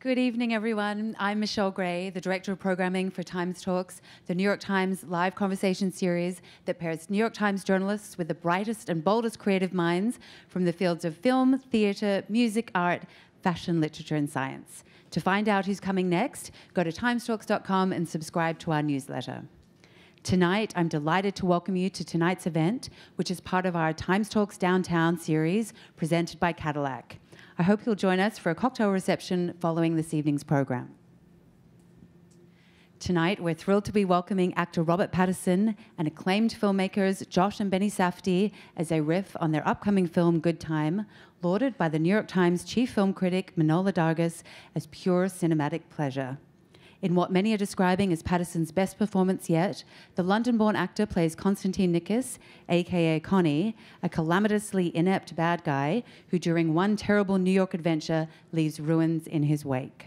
Good evening, everyone. I'm Michelle Gray, the Director of Programming for Times Talks, the New York Times live conversation series that pairs New York Times journalists with the brightest and boldest creative minds from the fields of film, theater, music, art, fashion, literature, and science. To find out who's coming next, go to timestalks.com and subscribe to our newsletter. Tonight, I'm delighted to welcome you to tonight's event, which is part of our Times Talks Downtown series presented by Cadillac. I hope you'll join us for a cocktail reception following this evening's program. Tonight, we're thrilled to be welcoming actor Robert Pattinson and acclaimed filmmakers Josh and Benny Safdie as they riff on their upcoming film, Good Time, lauded by the New York Times chief film critic Manohla Dargis as pure cinematic pleasure. In what many are describing as Pattinson's best performance yet, the London-born actor plays Constantine Nikas, aka Connie, a calamitously inept bad guy who during one terrible New York adventure leaves ruins in his wake.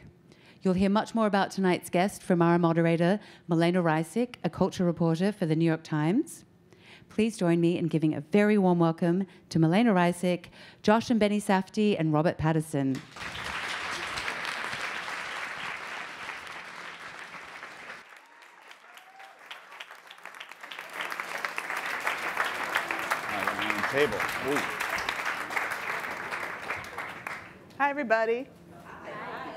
You'll hear much more about tonight's guest from our moderator, Milena Ryzik, a culture reporter for the New York Times. Please join me in giving a very warm welcome to Milena Ryzik, Josh and Benny Safdie, and Robert Pattinson. Table. Ooh. Hi, everybody.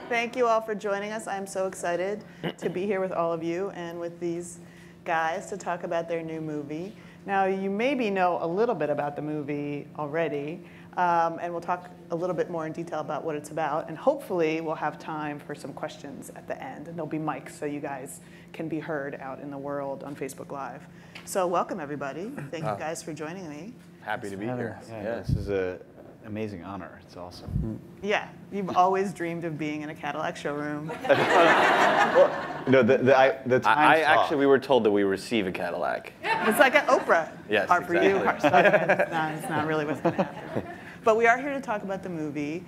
Thank you all for joining us. I'm so excited to be here with all of you and with these guys to talk about their new movie. Now, you maybe know a little bit about the movie already, and we'll talk a little bit more in detail about what it's about, and hopefully we'll have time for some questions at the end, and there'll be mics so you guys can be heard out in the world on Facebook Live. So welcome, everybody. Thank you guys for joining me. Happy to be here. Yeah, this is an amazing honor. It's awesome. Yeah, you've always dreamed of being in a Cadillac showroom. Well, no, actually, we were told that we receive a Cadillac. It's like an Oprah. Yes, art exactly. For you, art stuff. It's not really what's going to happen. But we are here to talk about the movie.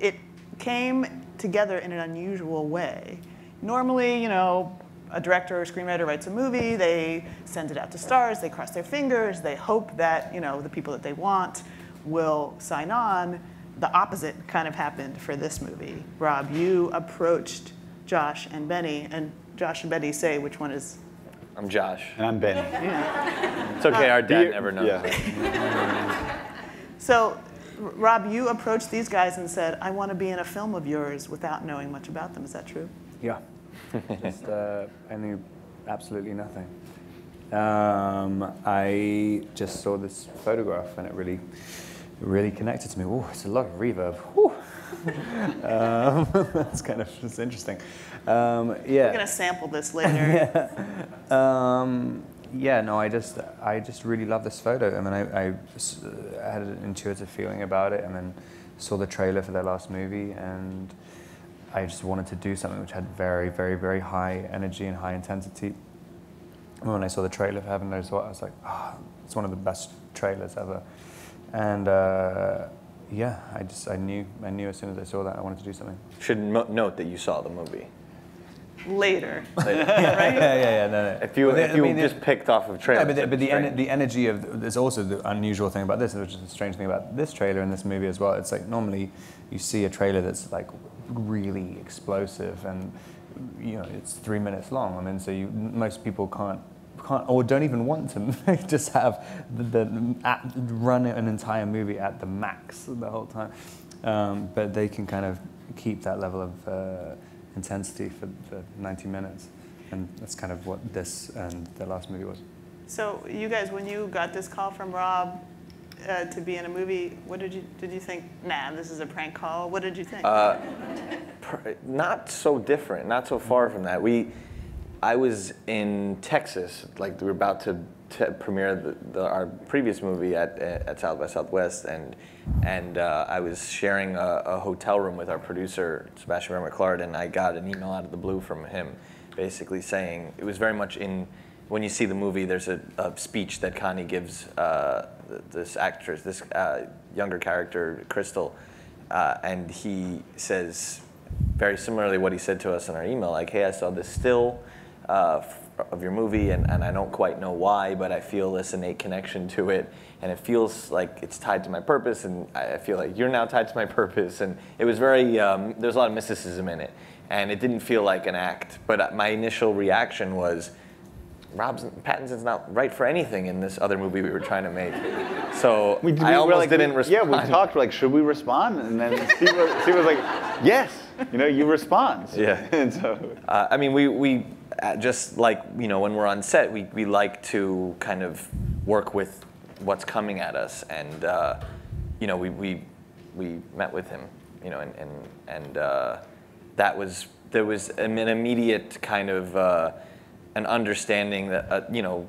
It came together in an unusual way. Normally, you know, a director or screenwriter writes a movie, they send it out to stars, they cross their fingers, they hope that, you know, the people that they want will sign on. The opposite kind of happened for this movie. Rob, you approached Josh and Benny, and Josh and Benny, say which one is? I'm Josh. And I'm Benny. Yeah. It's okay, our dad never knows. Yeah. So, Rob, you approached these guys and said, I want to be in a film of yours without knowing much about them. Is that true? Yeah. Just, I knew absolutely nothing. I just saw this photograph and it really connected to me. Oh, it's a lot of reverb. That's kind of it's interesting. Yeah. We're gonna sample this later. Yeah. Yeah. No, I just really love this photo. I mean, I had an intuitive feeling about it, and then saw the trailer for their last movie and. I just wanted to do something which had very, very, very high energy and high intensity. And when I saw the trailer for Heaven Knows What, I was like, oh, it's one of the best trailers ever. And yeah, I knew as soon as I saw that I wanted to do something. Should note that you saw the movie. Later. Right? Yeah, no. If you picked off of trailers. Yeah, but the energy of, there's also the unusual thing about this, which is the strange thing about this trailer and this movie as well. It's like normally you see a trailer that's like, really explosive, and you know it's 3 minutes long. I mean, so most people can't or don't even want to just have run an entire movie at the max the whole time. But they can kind of keep that level of intensity for 90 minutes, and that's kind of what this and the last movie was. So you guys, when you got this call from Rob. To be in a movie, what did you think? Nah, this is a prank call. What did you think? Not so different, not so far from that. I was in Texas, like we were about to premiere our previous movie at South by Southwest, and I was sharing a hotel room with our producer Sebastian McClard, and I got an email out of the blue from him, basically saying it was very much in. When you see the movie, there's a speech that Connie gives this actress, this younger character, Crystal, and he says very similarly what he said to us in our email, like, hey, I saw this still of your movie, and I don't quite know why, but I feel this innate connection to it, and it feels like it's tied to my purpose, and I feel like you're now tied to my purpose, and it was very, there's a lot of mysticism in it, and it didn't feel like an act, but my initial reaction was, Pattinson's not right for anything in this other movie we were trying to make. So I almost didn't respond. Yeah, we talked, like, should we respond? And then Steve was like, yes, you know, you respond. Yeah. And so, I mean, we just like, you know, when we're on set, we like to kind of work with what's coming at us. And, you know, we met with him, you know, and that was, there was an immediate kind of, an understanding that, you know,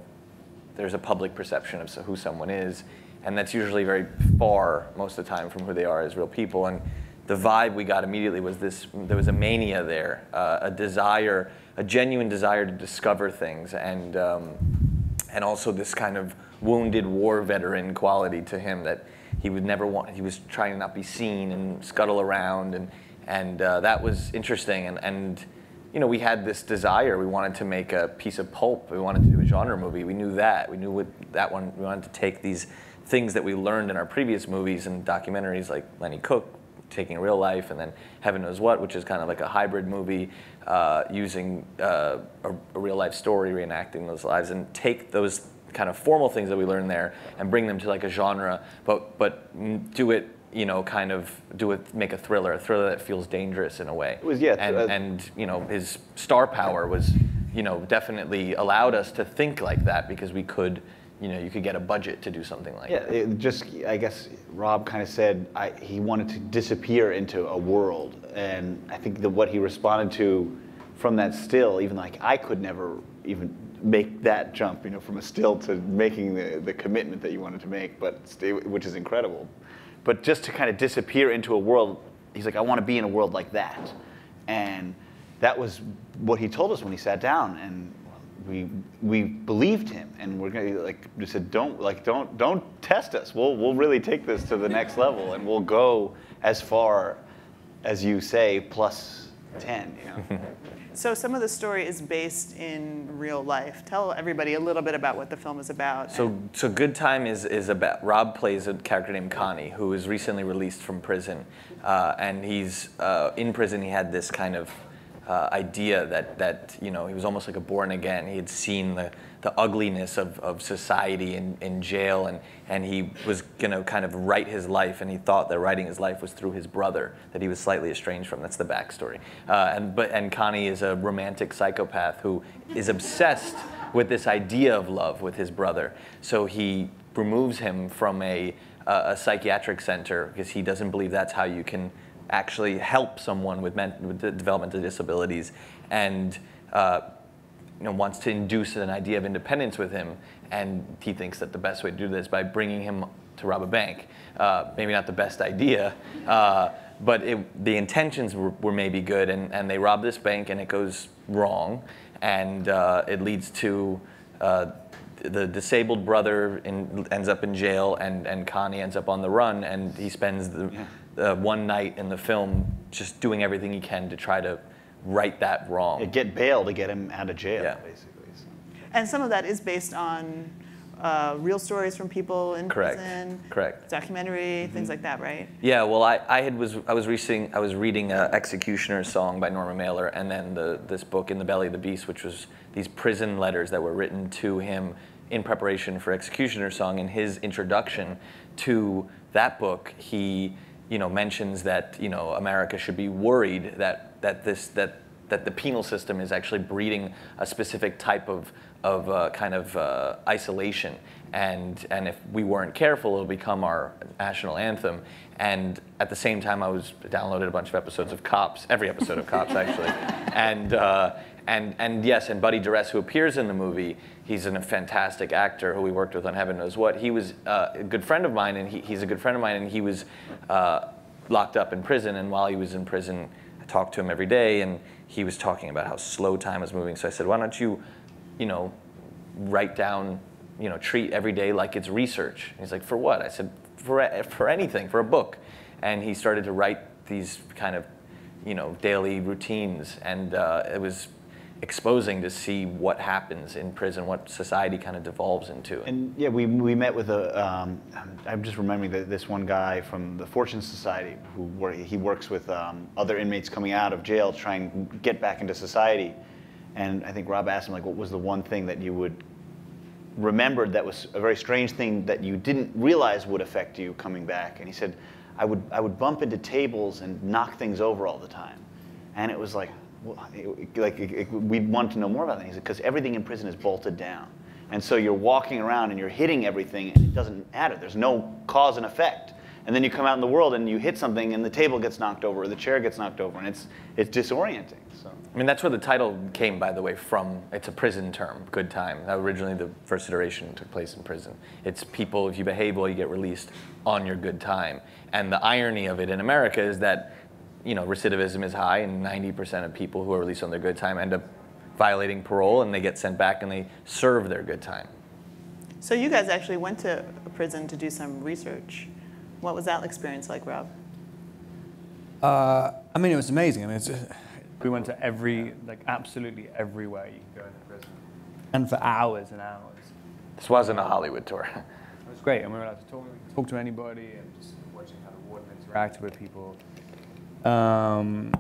there's a public perception of who someone is, and that's usually very far most of the time from who they are as real people. And the vibe we got immediately was this, there was a mania there, a desire, a genuine desire to discover things, and also this kind of wounded war veteran quality to him that he would never want, he was trying to not be seen and scuttle around, and that was interesting, and you know, we had this desire. We wanted to make a piece of pulp. We wanted to do a genre movie. We knew that. We knew with that one, we wanted to take these things that we learned in our previous movies and documentaries, like Lenny Cooke, taking real life, and then Heaven Knows What, which is kind of like a hybrid movie, using a real life story, reenacting those lives, and take those kind of formal things that we learned there and bring them to like a genre, but do it, you know, kind of do it, make a thriller that feels dangerous in a way. It was, yeah. And you know, his star power was, you know, definitely allowed us to think like that because we could, you know, you could get a budget to do something like that. Yeah, it just, I guess Rob kind of said he wanted to disappear into a world. And I think that what he responded to from that still, even like I could never even make that jump, you know, from a still to making the commitment that you wanted to make, but which is incredible. But just to kind of disappear into a world, he's like, I want to be in a world like that. And that was what he told us when he sat down, and we believed him. And we're gonna, like, we said, don't test us. We'll really take this to the next level, and we'll go as far as you say, plus 10, you know? So some of the story is based in real life. Tell everybody a little bit about what the film is about. So Good Time is about, Rob plays a character named Connie, who is recently released from prison. And he's, in prison, he had this kind of idea that, you know, he was almost like a born again. He had seen the ugliness of society in jail, and he was gonna kind of write his life, and he thought that writing his life was through his brother that he was slightly estranged from. That's the backstory. And Connie is a romantic psychopath who is obsessed with this idea of love with his brother. So he removes him from a psychiatric center because he doesn't believe that's how you can actually help someone with developmental disabilities, and you know, wants to induce an idea of independence with him, and he thinks that the best way to do this by bringing him to rob a bank. Maybe not the best idea, but the intentions were maybe good, and they rob this bank, and it goes wrong, and it leads to the disabled brother ends up in jail, and Connie ends up on the run, and he spends one night in the film just doing everything he can to try to right that wrong. Yeah, get bail to get him out of jail, yeah, basically. So. And some of that is based on real stories from people in prison. Correct. Documentary, things like that, right? Yeah. Well, I was reading Executioner's Song by Norman Mailer, and then this book In the Belly of the Beast, which was these prison letters that were written to him in preparation for Executioner's Song. In his introduction to that book, he, you know, mentions that, you know, America should be worried that the penal system is actually breeding a specific type of isolation, and if we weren't careful, it'll become our national anthem. And at the same time, I downloaded a bunch of episodes of Cops, every episode of Cops actually, and yes, and Buddy Duress, who appears in the movie, he's a fantastic actor who we worked with on Heaven Knows What. He was a good friend of mine, and he's a good friend of mine, and he was locked up in prison, and while he was in prison, talked to him every day, and he was talking about how slow time was moving. So I said, why don't you, you know, write down, you know, treat every day like it's research. And he's like, for what? I said, for anything, for a book. And he started to write these kind of, you know, daily routines, and it was exposing to see what happens in prison, what society kind of devolves into. And yeah, we met with a, I'm just remembering that this one guy from the Fortune Society, who he works with other inmates coming out of jail trying to get back into society. And I think Rob asked him, like, what was the one thing that you would remember that was a very strange thing that you didn't realize would affect you coming back? And he said, I would bump into tables and knock things over all the time. And it was like, well, we want to know more about that. He said, because everything in prison is bolted down. And so you're walking around and you're hitting everything and it doesn't matter. There's no cause and effect. And then you come out in the world and you hit something and the table gets knocked over or the chair gets knocked over, and it's disorienting. So. I mean, that's where the title came, by the way, from. It's a prison term, Good Time. Now, originally, the first iteration took place in prison. It's people, if you behave well, you get released on your good time. And the irony of it in America is that, you know, recidivism is high, and 90% of people who are released on their good time end up violating parole, and they get sent back and they serve their good time. So you guys actually went to a prison to do some research. What was that experience like, Rob? I mean, it was amazing. I mean, it's just... We went to every, like, absolutely everywhere you can go in the prison, and for hours and hours. This wasn't a Hollywood tour. It was great, and we were allowed to talk to anybody, and just watching how the warden interacted with people. And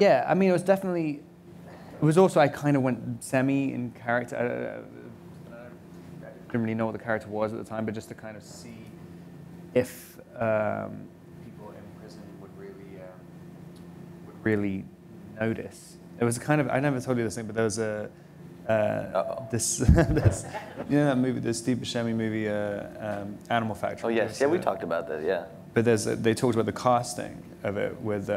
yeah, I mean, it was definitely, it was also, I kind of went semi in character. I didn't really know what the character was at the time, but just to kind of see if people in prison would really notice. It was kind of, I never told you this thing, but there was a, this, you know that movie, the Steve Buscemi movie, Animal Factory. Oh yes, yeah, we talked about that, yeah. But they talked about the casting of it with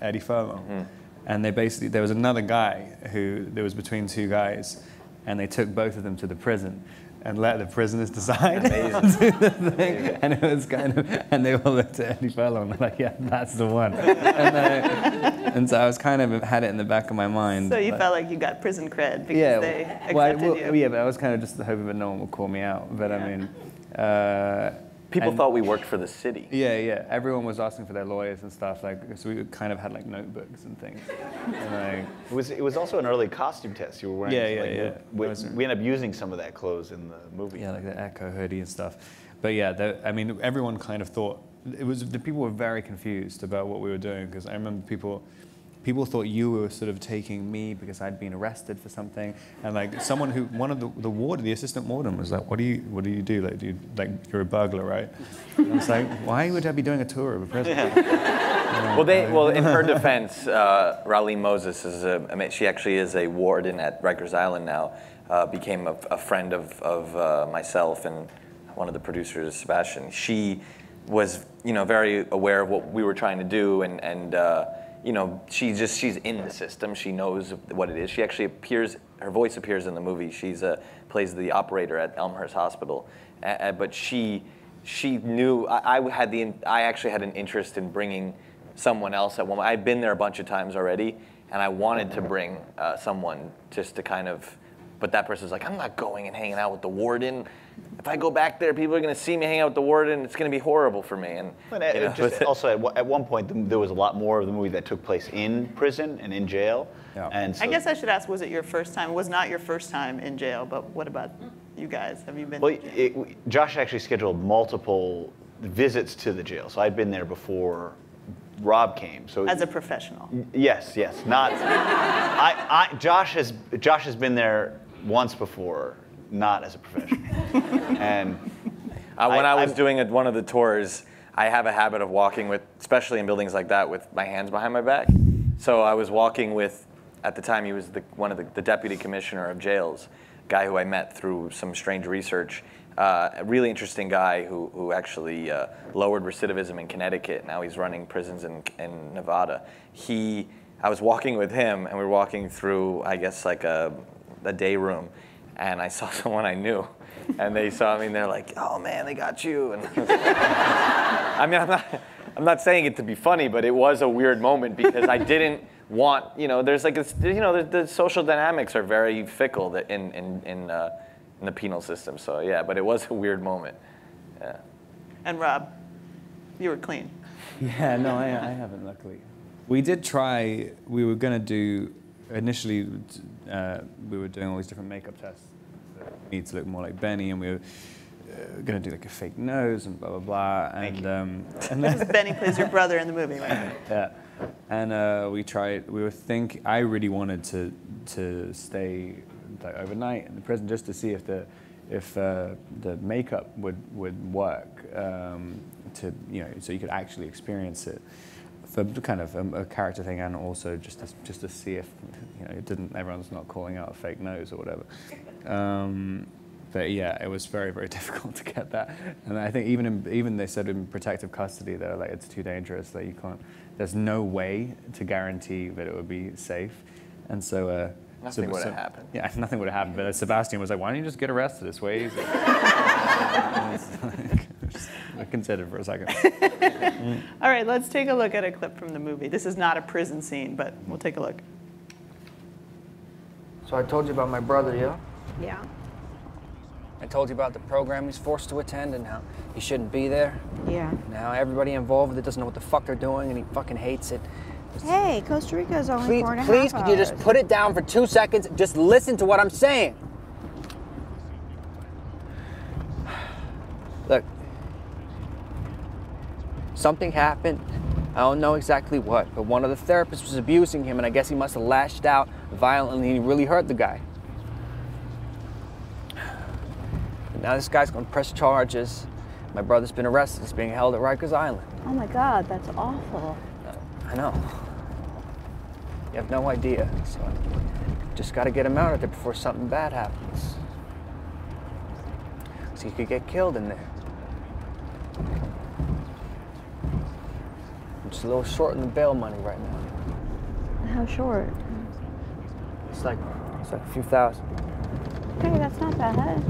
Eddie Furlong. Mm-hmm. And they basically, there was another guy who, there was between two guys, and they took both of them to the prison and let the prisoners decide. Amazing. Amazing. And it was kind of, and they all looked at Eddie Furlong and like, yeah, that's the one. And so I was kind of, had it in the back of my mind. So you felt like you got prison cred because they accepted you. Yeah, but I was kind of just hoping that no one would call me out. But yeah. I mean, people thought we worked for the city. Yeah, yeah. Everyone was asking for their lawyers and stuff. Like, so we kind of had like notebooks and things. And, like, it was also an early costume test you were wearing. Yeah, yeah, like, yeah. We ended up using some of that clothes in the movie. Yeah, like the Echo hoodie and stuff. But yeah, I mean, everyone kind of thought it was. The people were very confused about what we were doing, because I remember people thought you were sort of taking me because I'd been arrested for something, and like someone who, one of the warden, the assistant warden, was like, "What do you do? Like, you're a burglar, right?" And I was like, "Why would I be doing a tour of a prison?" Yeah. Well, in her defense, Raleigh Moses is she actually is a warden at Rikers Island now. Became a friend of myself and one of the producers, Sebastian. She was, you know, very aware of what we were trying to do, and. You know, she's in the system. She knows what it is. She actually appears, her voice appears in the movie. She's plays the operator at Elmhurst Hospital. But she knew. I actually had an interest in bringing someone else at one point. I'd been there a bunch of times already, and I wanted to bring someone just to kind of. But that person's like, I'm not going and hanging out with the warden. If I go back there, people are going to see me hanging out with the warden. It's going to be horrible for me. And just also, at one point, there was a lot more of the movie that took place in prison and in jail. Yeah. And so, I guess I should ask, was it your first time? It was not your first time in jail, but what about you guys? Have you been Josh actually scheduled multiple visits to the jail, so I'd been there before Rob came. So as a professional? Yes, yes. Not. Josh has been there once before, not as a professional. And when I was doing one of the tours, I have a habit of walking with, especially in buildings like that, with my hands behind my back. So I was walking with, at the time he was one of the deputy commissioner of jails, a guy who I met through some strange research, a really interesting guy who actually lowered recidivism in Connecticut. Now he's running prisons in Nevada. I was walking with him, and we were walking through, I guess, like a day room, and I saw someone I knew, and they saw me, and they're like, "Oh man, they got you!" And I mean, I'm not saying it to be funny, but it was a weird moment because I didn't want, you know, there's like this, you know, the social dynamics are very fickle in the penal system. So yeah, but it was a weird moment. Yeah. And Rob, you were clean. Yeah, no, I haven't, luckily. We did try. We were gonna do initially we were doing all these different makeup tests that need to look more like Benny, and we were going to do like a fake nose and blah blah blah. And this is Benny plays your brother in the movie, right? Yeah. And we tried. We were think. I really wanted to stay like overnight in the prison just to see if the makeup would work to, you know, so you could actually experience it for kind of a character thing, and also just to see if, you know, it didn't. Everyone's not calling out a fake nose or whatever. But yeah, it was very, very difficult to get that. And I think even they said in protective custody, they're like, it's too dangerous, that you can't, there's no way to guarantee that it would be safe. And so... nothing would have happened. Yeah, nothing would have happened. But Sebastian was like, why don't you just get arrested? It's way easier. I considered for a second. Mm. All right, let's take a look at a clip from the movie. This is not a prison scene, but we'll take a look. So I told you about my brother, yeah? Yeah. I told you about the program he's forced to attend and how he shouldn't be there. Yeah. Now everybody involved with it doesn't know what the fuck they're doing and he fucking hates it. Hey, Costa Rica's only 4.5 hours. Please, could you just put it down for 2 seconds? Just listen to what I'm saying. Look, something happened. I don't know exactly what, but one of the therapists was abusing him and I guess he must have lashed out violently and he really hurt the guy. Now this guy's gonna press charges. My brother's been arrested. He's being held at Rikers Island. Oh my God, that's awful. I know. You have no idea. So I just gotta get him out of there before something bad happens. So he could get killed in there. I'm just a little short on the bail money right now. How short? It's like a few thousand. Hey, that's not bad.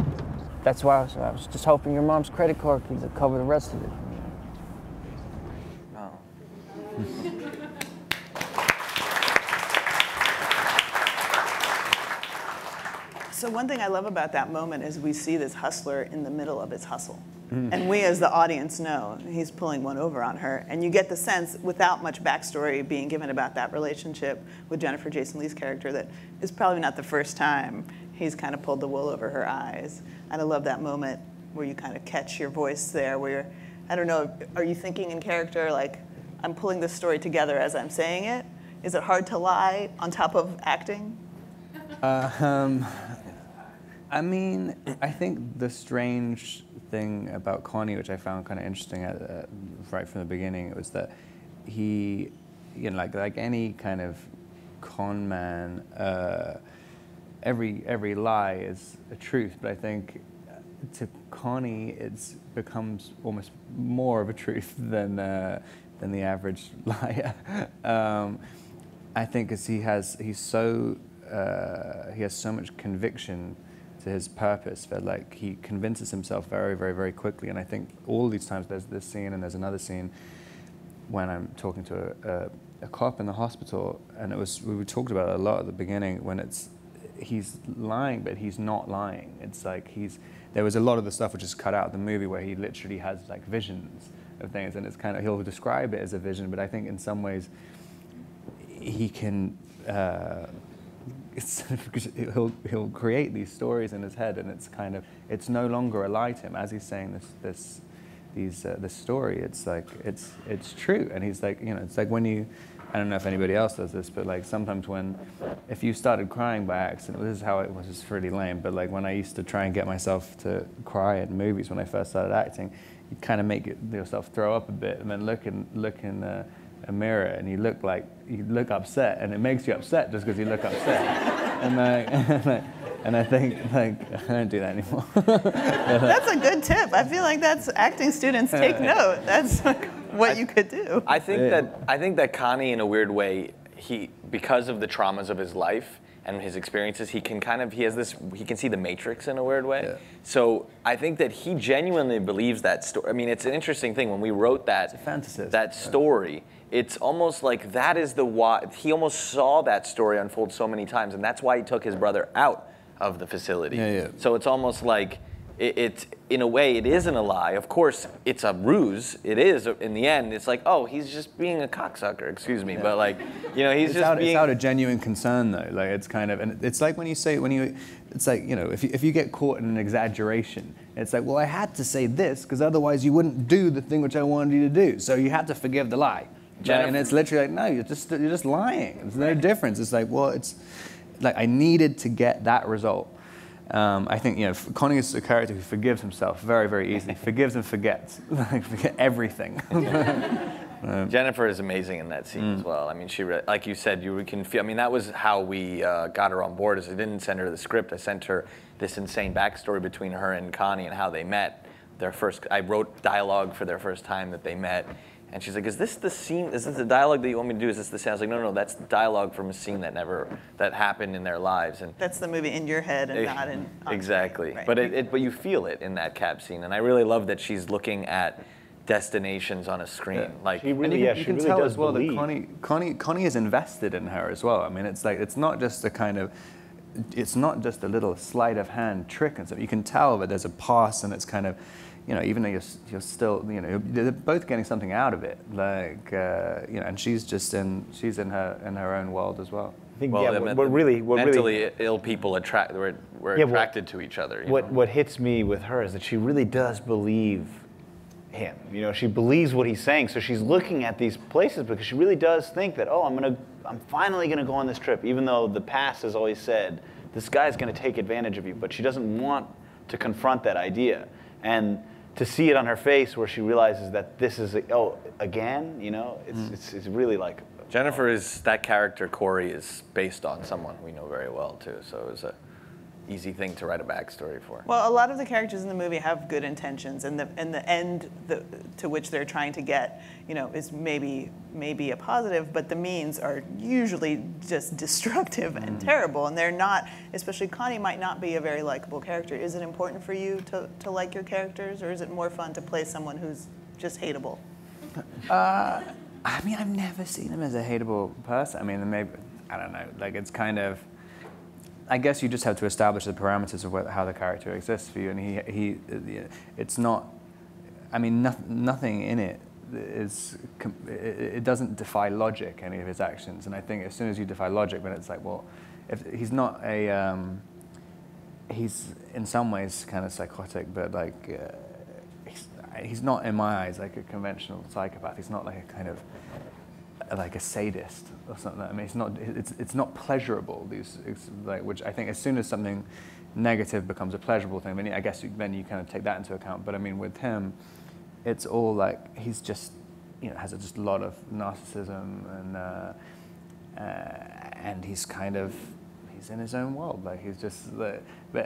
That's why I was just hoping your mom's credit card could cover the rest of it. No. So one thing I love about that moment is we see this hustler in the middle of his hustle. Mm. And we as the audience know he's pulling one over on her. And you get the sense, without much backstory being given about that relationship with Jennifer Jason Leigh's character, that it's probably not the first time he's kind of pulled the wool over her eyes. And I love that moment where you kind of catch your voice there, where you're, I don't know, are you thinking in character, like, I'm pulling this story together as I'm saying it? Is it hard to lie on top of acting? I mean, I think the strange thing about Connie, which I found kind of interesting right from the beginning, was that he, you know, like any kind of con man, every lie is a truth, but I think to Connie it becomes almost more of a truth than the average liar. I think because he has so much conviction to his purpose that like he convinces himself very, very, very quickly. And I think all these times there's this scene and there's another scene when I'm talking to a cop in the hospital, and we talked about it a lot at the beginning when it's. He's lying, but he's not lying. It's like there was a lot of the stuff which is cut out of the movie where he literally has like visions of things, and it's kind of, he'll describe it as a vision, but I think in some ways he can, he'll create these stories in his head, and it's kind of, it's no longer a lie to him. As he's saying this story, it's like, it's true. And he's like, you know, it's like when you, I don't know if anybody else does this, but like sometimes if you started crying by accident, this is how it was, it's really lame, but like when I used to try and get myself to cry at movies when I first started acting, you kind of make yourself throw up a bit and then look in a mirror and you look upset, and it makes you upset just because you look upset. And I think, like, I don't do that anymore. That's a good tip. I feel like that's, acting students take note. That's what you could do. I think that Connie, in a weird way, because of the traumas of his life and his experiences, he can see the Matrix in a weird way. Yeah. So I think that he genuinely believes that story. I mean, it's an interesting thing. When we wrote that story, it's almost like that is the why. He almost saw that story unfold so many times, and that's why he took his brother out of the facility. Yeah, yeah. So it's almost like It's in a way, it isn't a lie. Of course, it's a ruse. It is in the end. It's like, oh, he's just being a cocksucker. Excuse me, yeah. But like, you know, he's it's out of genuine concern, though. Like, it's kind of, and it's like when you say it's like, you know, if you get caught in an exaggeration, it's like, well, I had to say this because otherwise you wouldn't do the thing which I wanted you to do. So you had to forgive the lie. Right? And it's literally like, no, you're just lying. There's no difference. It's like, well, it's like I needed to get that result. I think, you know, Connie is a character who forgives himself very, very easily. Forgives and forgets. Like, forget everything. Jennifer is amazing in that scene as well. I mean, she, like you said, you can feel, I mean, that was how we got her on board. Is I didn't send her the script. I sent her this insane backstory between her and Connie and how they met. Their first, I wrote dialogue for their first time that they met. And she's like, is this the scene, is this the dialogue that you want me to do, is this the scene? I was like, no, no, no, that's the dialogue from a scene that never, that happened in their lives. And that's the movie in your head and not in... Exactly, right. But, but you feel it in that cab scene. And I really love that she's looking at destinations on a screen. Yeah. Like, she really, you can tell as well that Connie is invested in her as well. I mean, it's like, it's not just a kind of, it's not just a little sleight of hand trick and stuff. You can tell that there's a past and it's kind of, you know, even though you're still, you know, they're both getting something out of it, like, you know, and she's in her own world as well. I think, well, yeah, mentally ill people attract, we're attracted to each other. What hits me with her is that she really does believe him. You know, she believes what he's saying, so she's looking at these places because she really does think that, oh, I'm finally gonna go on this trip, even though the past has always said this guy's gonna take advantage of you, but she doesn't want to confront that idea. And to see it on her face, where she realizes that this is again, you know, it's really like Jennifer is that character. Corey is based on someone we know very well too, so it was a easy thing to write a backstory for. Well, a lot of the characters in the movie have good intentions, and the end to which they're trying to get, you know, is maybe a positive, but the means are usually just destructive and terrible, and they're not, especially Connie might not be a very likable character. Is it important for you to like your characters, or is it more fun to play someone who's just hateable? I mean, I've never seen him as a hateable person. I mean, maybe, I don't know, like it's kind of, I guess you just have to establish the parameters of how the character exists for you, and it's not, I mean, nothing in it is, it doesn't defy logic, any of his actions, and I think as soon as you defy logic, then it's like, well, if he's not a, he's in some ways kind of psychotic, but like, he's not in my eyes like a conventional psychopath. He's not like a kind of, like a sadist or something. I mean, it's not pleasurable. Which I think as soon as something negative becomes a pleasurable thing, then I guess then you kind of take that into account. But I mean, with him, it's all like he's just, you know, has just a lot of narcissism and he's kind of in his own world. Like he's just, but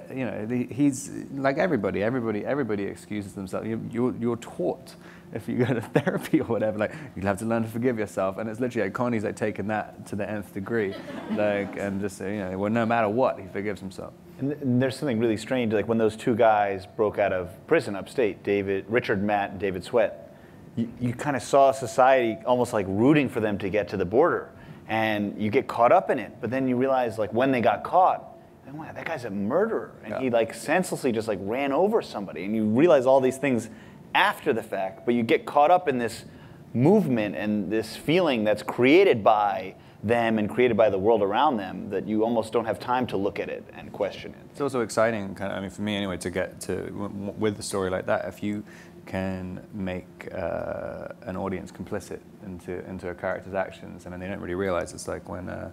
you know, he's like everybody. Everybody excuses themselves. You're taught, if you go to therapy or whatever, like, you'll have to learn to forgive yourself. And it's literally like Connie's like taking that to the nth degree, like, and just, you know, well, no matter what, he forgives himself. And there's something really strange, like when those two guys broke out of prison upstate, Richard Matt and David Sweat, you kind of saw society almost like rooting for them to get to the border, and you get caught up in it. But then you realize, like, when they got caught, wow, that guy's a murderer, and he like senselessly just like ran over somebody. And you realize all these things after the fact, but you get caught up in this movement and this feeling that's created by them and created by the world around them, that you almost don't have time to look at it and question it. It's also exciting, kind of, I mean, for me anyway, to get to, with a story like that, if you can make an audience complicit into a character's actions, and then they don't really realize. It's like in the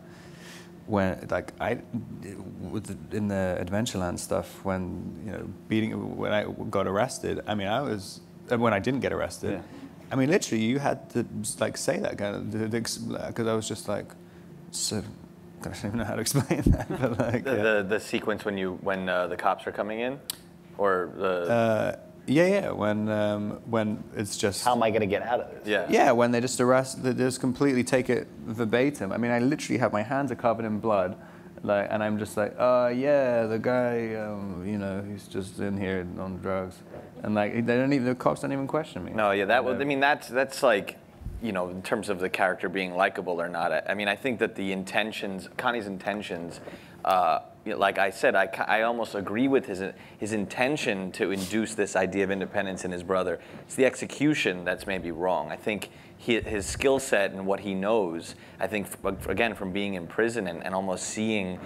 Adventureland stuff, when, you know, when I got arrested, I mean, when I didn't get arrested, yeah. I mean, literally, you had to like say that kind of, because I was just like, so I don't even know how to explain that. But like, the sequence when the cops are coming in, or the. Yeah, when it's just... How am I going to get out of this? Yeah, yeah, when they just arrest, they just completely take it verbatim. I mean, I literally have, my hands are covered in blood, like, and I'm just like, oh, yeah, the guy, you know, he's just in here on drugs. And, like, the cops don't even question me. No, yeah, that was, I mean, that's like, you know, in terms of the character being likable or not, I mean, I think that the intentions, Connie's intentions you know, like I said, I almost agree with his intention to induce this idea of independence in his brother. It's the execution that's maybe wrong. I think his skill set and what he knows, I think, again, from being in prison and almost seeing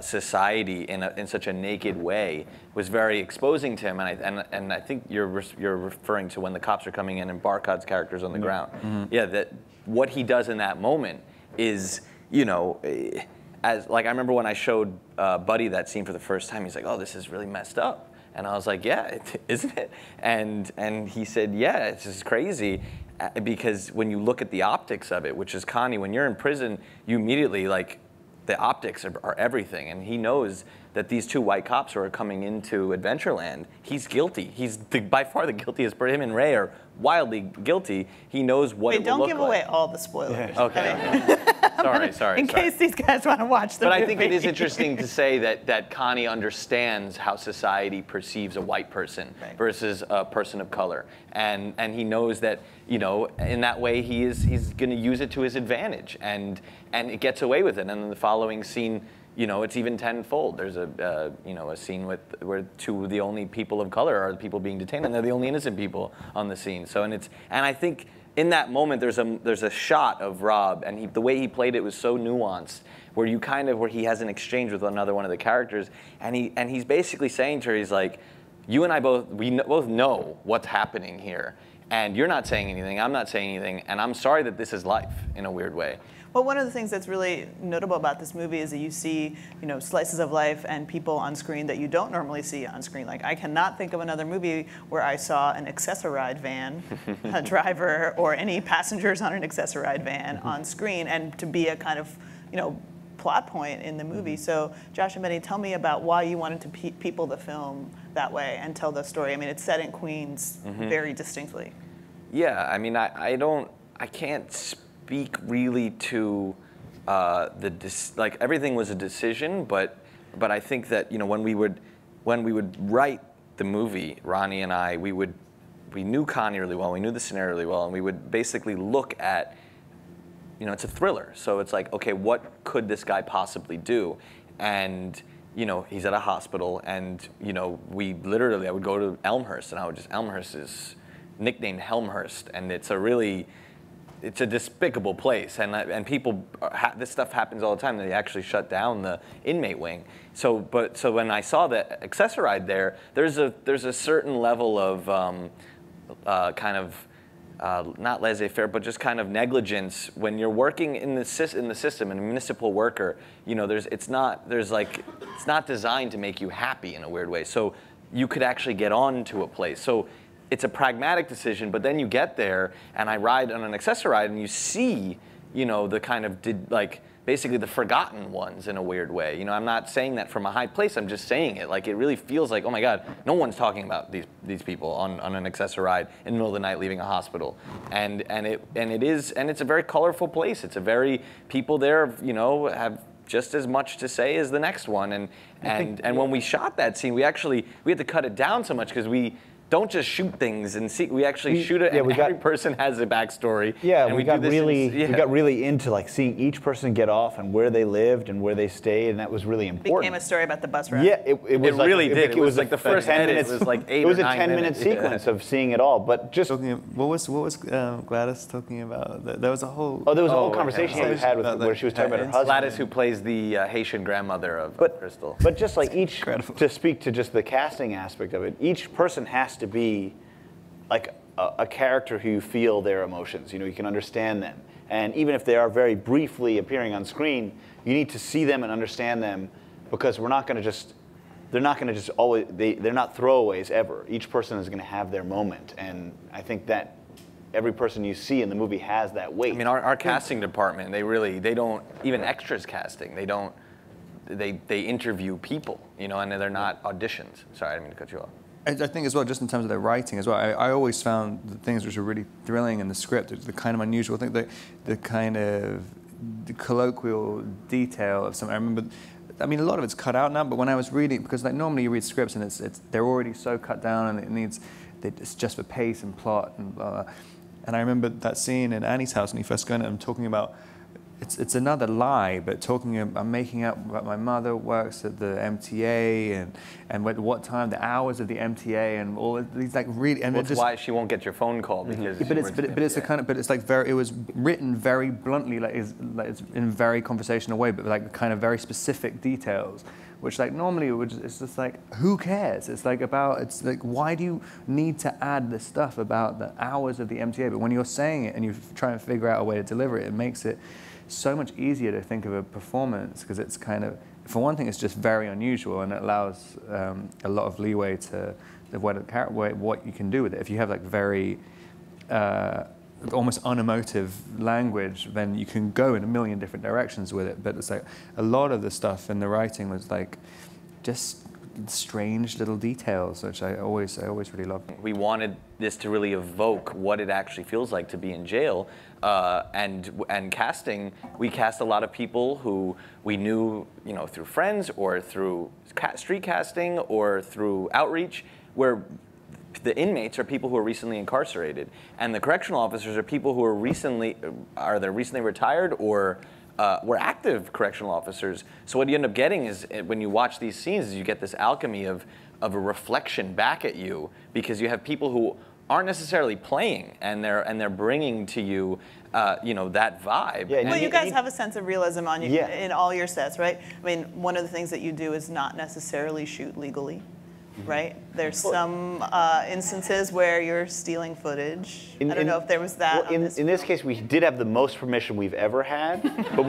society in such a naked way, was very exposing to him. And I think you're referring to when the cops are coming in and Barkad's character's on the ground. Mm-hmm. Yeah, that what he does in that moment is, you know, as, like, I remember when I showed Buddy that scene for the first time, he's like, "Oh, this is really messed up." And I was like, "Yeah, isn't it?" And he said, "Yeah, it's just crazy." Because when you look at the optics of it, which is Connie, when you're in prison, you immediately, like, the optics are everything. And he knows that these two white cops who are coming into Adventureland, he's guilty. He's by far the guiltiest. Him and Ray are wildly guilty. He knows what it will look like. Wait, don't give away all the spoilers. Okay. I mean, sorry. Case these guys want to watch the movie. But I think it is interesting to say that Connie understands how society perceives a white person versus a person of color, and he knows that, you know, in that way he's going to use it to his advantage, and it gets away with it. And then the following scene, you know, it's even tenfold. There's a scene where two of the only people of color are the people being detained, and they're the only innocent people on the scene. So and I think, in that moment, there's a shot of Rob, and the way he played it was so nuanced, where you kind of, where he has an exchange with another one of the characters, and he's basically saying to her, he's like, "You and I both know what's happening here, and you're not saying anything, I'm not saying anything, and I'm sorry that this is life in a weird way." Well, one of the things that's really notable about this movie is that you see, you know, slices of life and people on screen that you don't normally see on screen. Like, I cannot think of another movie where I saw an accessoride van, a driver, or any passengers on an accessoride van on screen, and to be a kind of, you know, plot point in the movie. So, Josh and Benny, tell me about why you wanted to people the film that way and tell the story. I mean, it's set in Queens very distinctly. Yeah, I mean, I can't speak really to like, everything was a decision, but I think that, you know, when we would write the movie, Ronnie and I, we knew Connie really well, we knew the scenario really well, and we would basically look at, you know, it's a thriller, so it's like, okay, what could this guy possibly do? And, you know, he's at a hospital, and, you know, I would go to Elmhurst, and I would just, Elmhurst is nicknamed Helmhurst, and it's a despicable place, and people, this stuff happens all the time. They actually shut down the inmate wing. So when I saw the accessoride there's a certain level of kind of not laissez-faire, but just kind of negligence when you're working in the system, and a municipal worker. You know, it's not designed to make you happy in a weird way. So you could actually get on to a place. So it's a pragmatic decision, but then you get there, and I ride on an accessoride, and you see, you know, the kind of, like, basically the forgotten ones in a weird way. You know, I'm not saying that from a high place, I'm just saying it. Like, it really feels like, oh my God, no one's talking about these people on an accessoride in the middle of the night leaving a hospital. And it's a very colorful place. It's a very, people there, you know, have just as much to say as the next one. And when we shot that scene, we had to cut it down so much because we don't just shoot things and see. We actually shoot it, and every person has a backstory. Yeah, and we got really into, like, seeing each person get off and where they lived and where they stayed, and that was really important. It became a story about the bus ride. Yeah, it was. It like, really did. It was like the first 10 minutes. It was like 8 or 9 minutes. It was a 10-minute sequence of seeing it all. But just what was Gladys talking about? That was a whole. Oh, there was a whole conversation we had where she was talking about her husband. Gladys, who plays the Haitian grandmother of Crystal. But just like each, to speak to just the casting aspect of it, each person has to be like a character who you feel their emotions, you know, you can understand them. And even if they are very briefly appearing on screen, you need to see them and understand them, because they're not throwaways ever. Each person is going to have their moment, and I think that every person you see in the movie has that weight. I mean, our casting department, they don't, even extras casting, they interview people, you know, and they're not auditions. Sorry, I didn't mean to cut you off. I think as well, just in terms of their writing as well, I always found the things which were really thrilling in the script, the kind of unusual thing, the kind of the colloquial detail of something. I remember, I mean, a lot of it's cut out now, but when I was reading, because like normally you read scripts and they're already so cut down, and it's just for pace and plot and blah, blah. And I remember that scene in Annie's house when he first got in and talking about It's another lie, but talking, I'm making up about my mother works at the MTA and what time, the hours of the MTA and all these like really. And well, that's why she won't get your phone call because. Mm-hmm. It was written very bluntly, like it's in very conversational way, but like kind of very specific details, which like normally it's just like who cares? It's like why do you need to add the stuff about the hours of the MTA? But when you're saying it and you try and figure out a way to deliver it, it makes it so much easier to think of a performance because it's kind of, for one thing, it's just very unusual and it allows a lot of leeway to what you can do with it. If you have like very almost unemotive language, then you can go in a million different directions with it. But it's like a lot of the stuff in the writing was like just strange little details, which I always really loved. We wanted this to really evoke what it actually feels like to be in jail, and casting. We cast a lot of people who we knew, you know, through friends or through street casting or through outreach, where the inmates are people who are recently incarcerated, and the correctional officers are people who are either recently retired or. We're active correctional officers, so what you end up getting is, when you watch these scenes, is you get this alchemy of a reflection back at you, because you have people who aren't necessarily playing, and they're bringing to you, you know, that vibe. Yeah, well, you guys have a sense of realism on you in all your sets, right? I mean, one of the things that you do is not necessarily shoot legally. Right? There's some instances where you're stealing footage. I don't know if there was that. Well, in this case, we did have the most permission we've ever had, but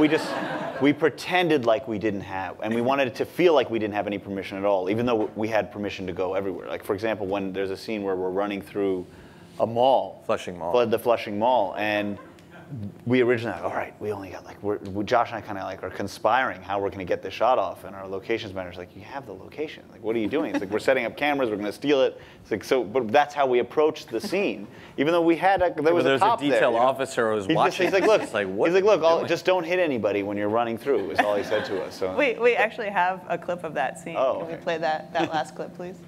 we pretended like we didn't have, and we wanted it to feel like we didn't have any permission at all, even though we had permission to go everywhere. Like, for example, when there's a scene where we're running through a mall. Flushing Mall. The Flushing Mall, and we originally thought, all right, we only got like, Josh and I kind of like are conspiring how we're going to get this shot off, and our locations manager's like, you have the location, like what are you doing? It's like, we're setting up cameras, we're going to steal it. It's like, so, but that's how we approached the scene, even though we had, there was a detail officer who was watching. He's like, look, just don't hit anybody when you're running through, is all he said to us. So. We actually have a clip of that scene. Oh, okay. Can we play that last clip, please?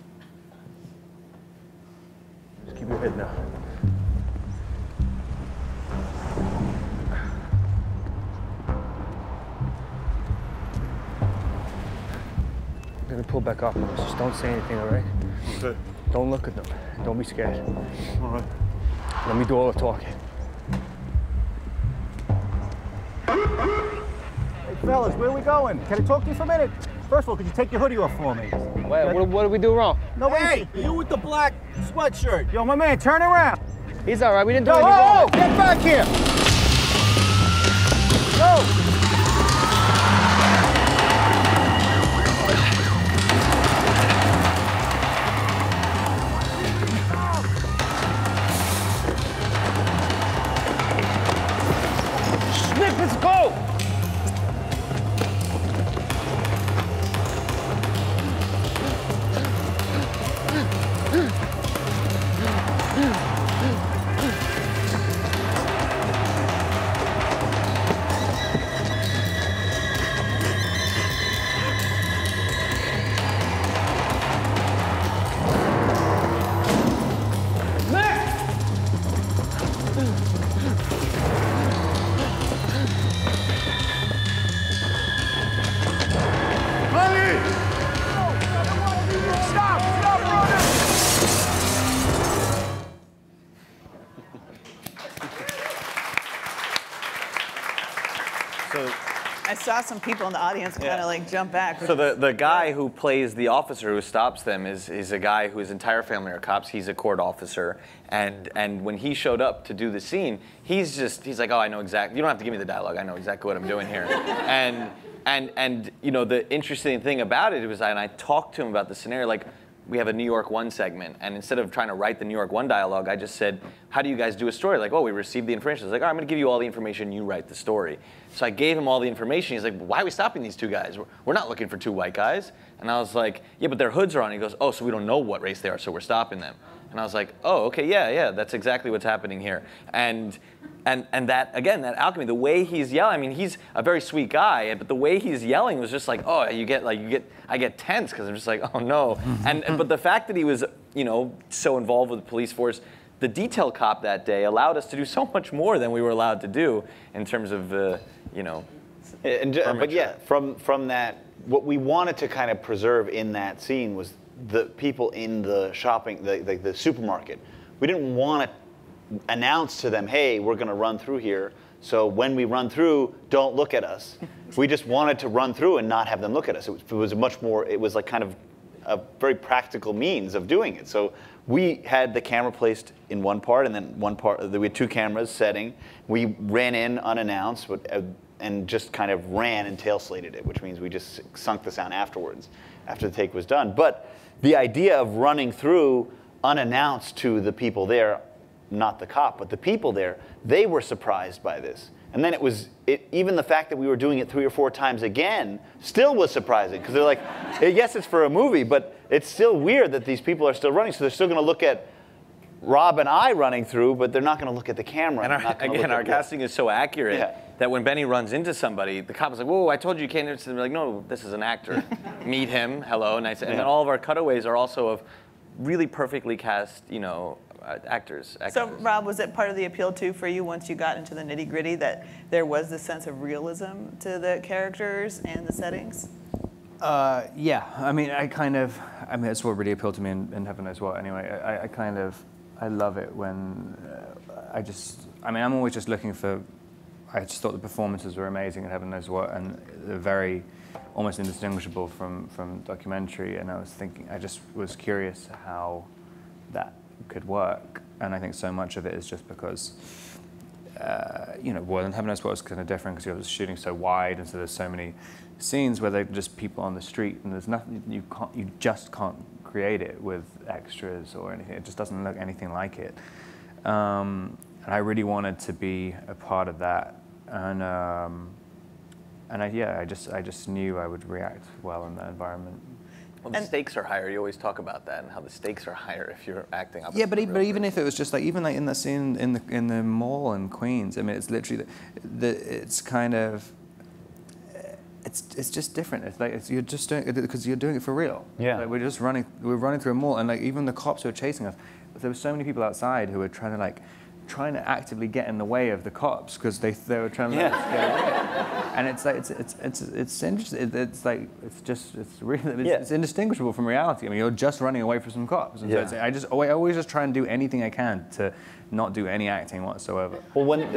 Just keep your head now. I'm gonna pull back up. Just don't say anything, all right? Okay. Don't look at them. Don't be scared. All right. Let me do all the talking. Hey, fellas, where are we going? Can I talk to you for a minute? First of all, could you take your hoodie off for me? Wait, what did we do wrong? No, hey, you with the black sweatshirt. Yo, my man, turn around. He's all right. We didn't do anything wrong. Get back here. Go. I saw some people in the audience kind of like jump back. So the guy who plays the officer who stops them is a guy whose entire family are cops. He's a court officer, and when he showed up to do the scene, he's like, oh, I know exactly. You don't have to give me the dialogue. I know exactly what I'm doing here. and you know, the interesting thing about it was, and I talked to him about the scenario, like. We have a New York One segment, and instead of trying to write the New York One dialogue, I just said, how do you guys do a story? Like, oh, we received the information. I was like, all right, I'm gonna give you all the information, you write the story. So I gave him all the information. He's like, why are we stopping these two guys? We're not looking for two white guys. And I was like, yeah, but their hoods are on. He goes, oh, so we don't know what race they are, so we're stopping them. And I was like, oh, okay, yeah, that's exactly what's happening here. And that, again, that alchemy, the way he's yelling, I mean, he's a very sweet guy, but the way he's yelling was just like, oh, I get tense, because I'm just like, oh no. But the fact that he was, you know, so involved with the police force, the detail cop that day allowed us to do so much more than we were allowed to do in terms of, you know, but yeah, from that, what we wanted to kind of preserve in that scene was the people in the shopping, the supermarket. We didn't want to announce to them, hey, we're going to run through here. So when we run through, don't look at us. We just wanted to run through and not have them look at us. It was much more, it was like kind of a very practical means of doing it. So we had the camera placed in one part, and then one part, we had two cameras setting. We ran in unannounced and just kind of ran and tail slated it, which means we just sunk the sound afterwards, after the take was done. But the idea of running through unannounced to the people there, not the cop, but the people there, they were surprised by this. And then it was, even the fact that we were doing it 3 or 4 times again still was surprising, because they're like, yes, it's for a movie, but it's still weird that these people are still running. So they're still going to look at Rob and I running through, but they're not going to look at the camera. And our casting is so accurate that when Benny runs into somebody, the cop is like, whoa, I told you you can't. And they're like, no, this is an actor. Meet him, hello, nice. And then all of our cutaways are also of really perfectly cast, you know, actors. So, Rob, was it part of the appeal, too, for you once you got into the nitty-gritty, that there was this sense of realism to the characters and the settings? Yeah. I mean, I mean, it's what really appealed to me in Heaven Knows What, anyway. I love it when I'm always just looking for, I just thought the performances were amazing in Heaven Knows What, and they're very, almost indistinguishable from documentary, and I just was curious how that could work, and I think so much of it is just because, you know, well, in Heaven Knows What was kind of different because you're shooting so wide, and so there's so many scenes where they're just people on the street, and there's nothing, you just can't create it with extras or anything. It just doesn't look anything like it. And I really wanted to be a part of that, and I just knew I would react well in that environment. Well, the stakes are higher. You always talk about that and how the stakes are higher if you're acting opposite. Yeah, but even if it was just like, even like in that scene in the mall in Queens, I mean, it's literally it's kind of, it's just different. It's like you're just doing it because you're doing it for real. Yeah, like we're running through a mall, and like even the cops who are chasing us, there were so many people outside who were trying to actively get in the way of the cops because they were trying to get away. And it's like it's interesting. It's like it's indistinguishable from reality. I mean, you're just running away from some cops. And so it's, I always just try and do anything I can to not do any acting whatsoever. Well, when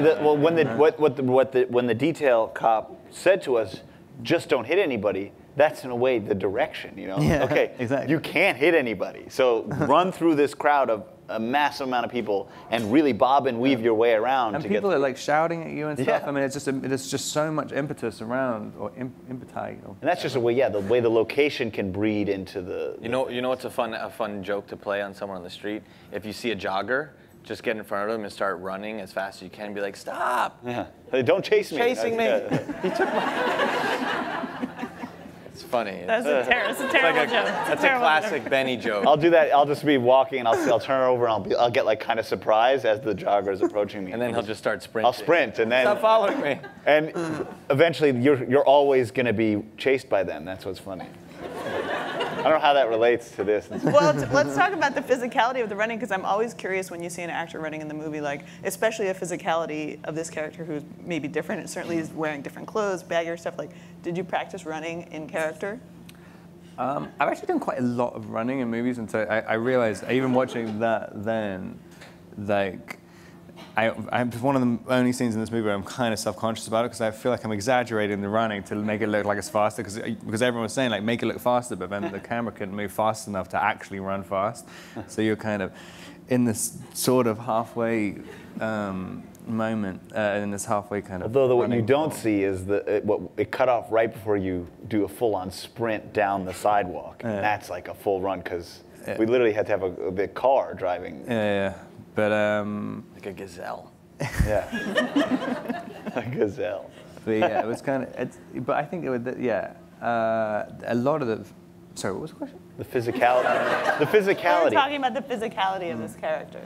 the detail cop said to us, just don't hit anybody, that's in a way the direction, you know? Yeah, okay, exactly. You can't hit anybody. So run through this crowd of a massive amount of people and really bob and weave your way around. And people are like shouting at you and stuff. Yeah. I mean, it's just so much impetus around, or impeti. And that's just a way, the way the location can breed into the. You know what's a fun joke to play on someone on the street? If you see a jogger, just get in front of them and start running as fast as you can and be like, stop! Yeah. Hey, don't chase me. Chasing me. He took my... It's funny. That's a terrible joke. That's a classic Benny joke. I'll do that. I'll just be walking and I'll turn over and I'll get like kind of surprised as the jogger's approaching me. And then he'll just start sprinting. I'll sprint and then... Stop following me. And eventually you're always going to be chased by them. That's what's funny. I don't know how that relates to this. Well, let's talk about the physicality of the running, because I'm always curious when you see an actor running in the movie, like especially a physicality of this character who's maybe different and certainly is wearing different clothes, baggier stuff. Like, did you practice running in character? I've actually done quite a lot of running in movies, and so I realized, even watching that then, like, I'm one of the only scenes in this movie where I'm kind of self-conscious about it, because I feel like I'm exaggerating the running to make it look like it's faster, because everyone was saying, like, make it look faster, but then the camera couldn't move fast enough to actually run fast. So you're kind of in this sort of halfway moment, in this halfway kind of... Although what you don't see is it cut off right before you do a full-on sprint down the sidewalk, and that's like a full run, because we literally had to have the car driving. Yeah. But like a gazelle. Yeah. A gazelle. But yeah, it was kind of. But I think it would. Yeah. A lot of the. Sorry, what was the question? The physicality. The physicality. We're talking about the physicality of this character.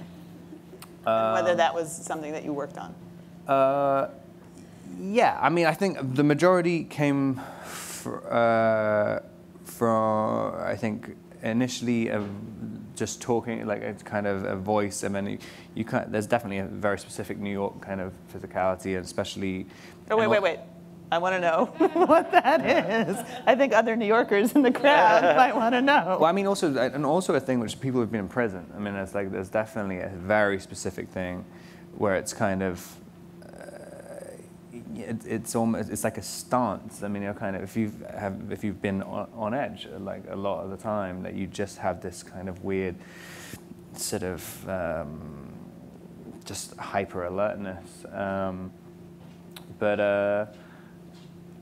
Whether that was something that you worked on. Yeah. I mean, I think the majority came from. I think initially. just talking, like it's kind of a voice, and then you can't, there's definitely a very specific New York kind of physicality, and especially... Oh, wait. I want to know what that is. I think other New Yorkers in the crowd might want to know. Well, I mean, also a thing which people have been in prison. I mean, it's like there's definitely a very specific thing where it's kind of, it's almost, it's like a stance. I mean, you're kind of, if you've been on edge like a lot of the time, that you just have this kind of weird sort of just hyper alertness.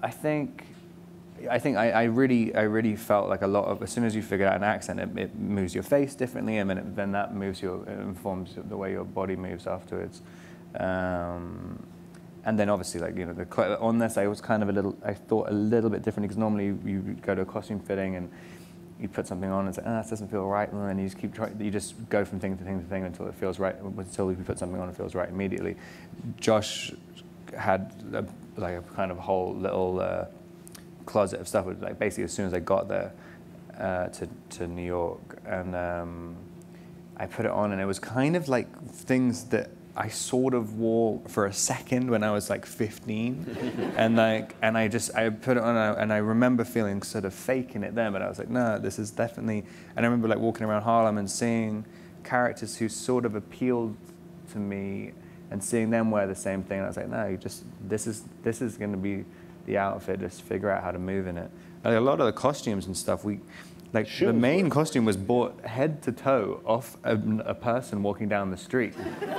I really felt like a lot of, as soon as you figure out an accent, it moves your face differently, and then that moves your, it informs the way your body moves afterwards. And then obviously, like, you know, on this I was kind of I thought a little bit differently, because normally you go to a costume fitting and you put something on and it's like, oh, this doesn't feel right, and then you just keep trying, you just go from thing to thing to thing until it feels right, until you put something on and it feels right immediately. Josh had a kind of whole little closet of stuff. Like basically, as soon as I got there to New York, and I put it on, and it was kind of like things that I sort of wore for a second when I was like 15, and I put it on, and I remember feeling sort of fake in it then, but I was like, no, this is definitely. And I remember like walking around Harlem and seeing characters who sort of appealed to me, and seeing them wear the same thing, and I was like, no, you just, this is going to be the outfit. Just figure out how to move in it. Like a lot of the costumes and stuff, the main costume was bought head to toe off a person walking down the street,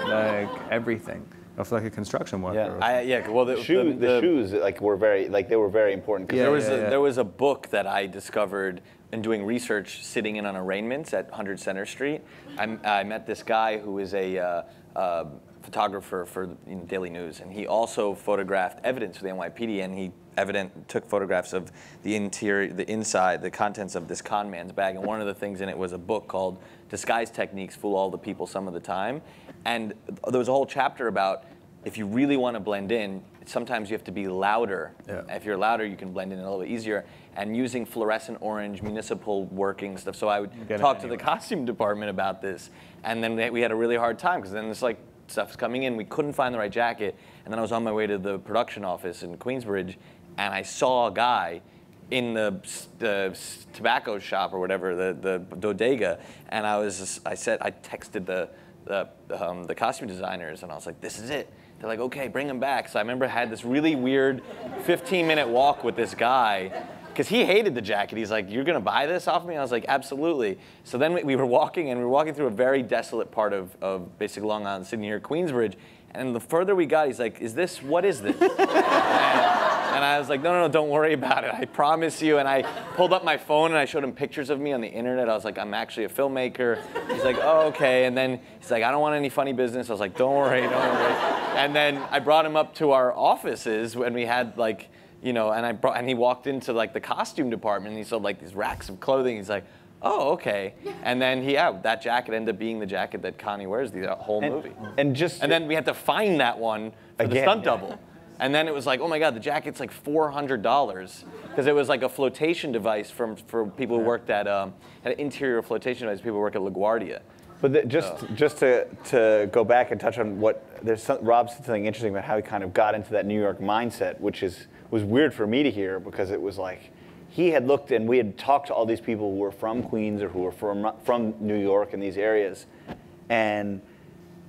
like everything. Off like a construction worker. Yeah, well, the shoes like were very, like they were very important. Cause there was a book that I discovered in doing research, sitting in on arraignments at 100 Center Street. I met this guy who is a photographer for Daily News, and he also photographed evidence for the NYPD, and he took photographs of the interior, the inside, the contents of this con man's bag, and one of the things in it was a book called Disguise Techniques, Fool All the People Some of the Time, and there was a whole chapter about if you really want to blend in, sometimes you have to be louder. Yeah. If you're louder, you can blend in a little bit easier. And using fluorescent orange, municipal working stuff. So I would talk to the costume department about this, and then we had a really hard time, because then it's like, stuff's coming in, we couldn't find the right jacket, and then I was on my way to the production office in Queensbridge, and I saw a guy in the tobacco shop or whatever, the bodega, and I texted the costume designers, and I was like, this is it. They're like, okay, bring him back. So I remember I had this really weird 15-minute walk with this guy, because he hated the jacket. He's like, you're going to buy this off me? I was like, absolutely. So then we were walking, and we were walking through a very desolate part of basic Long Island, Sydney near Queensbridge. And the further we got, he's like, what is this? And I was like, no, don't worry about it. I promise you. And I pulled up my phone, and I showed him pictures of me on the internet. I was like, I'm actually a filmmaker. He's like, oh, okay. And then he's like, I don't want any funny business. I was like, don't worry. And then I brought him up to our offices when we had like, and he walked into like the costume department, and he saw like these racks of clothing. He's like, oh, okay. And then that jacket ended up being the jacket that Connie wears the whole movie. And then we had to find that one for the stunt double. And then it was like, oh my God, the jacket's like $400, because it was like a flotation device for people who worked at an interior flotation device. People who work at LaGuardia. But just to go back and touch on Rob said something interesting about how he kind of got into that New York mindset, which was weird for me to hear, because it was like he had looked, and we had talked to all these people who were from Queens or who were from New York in these areas, and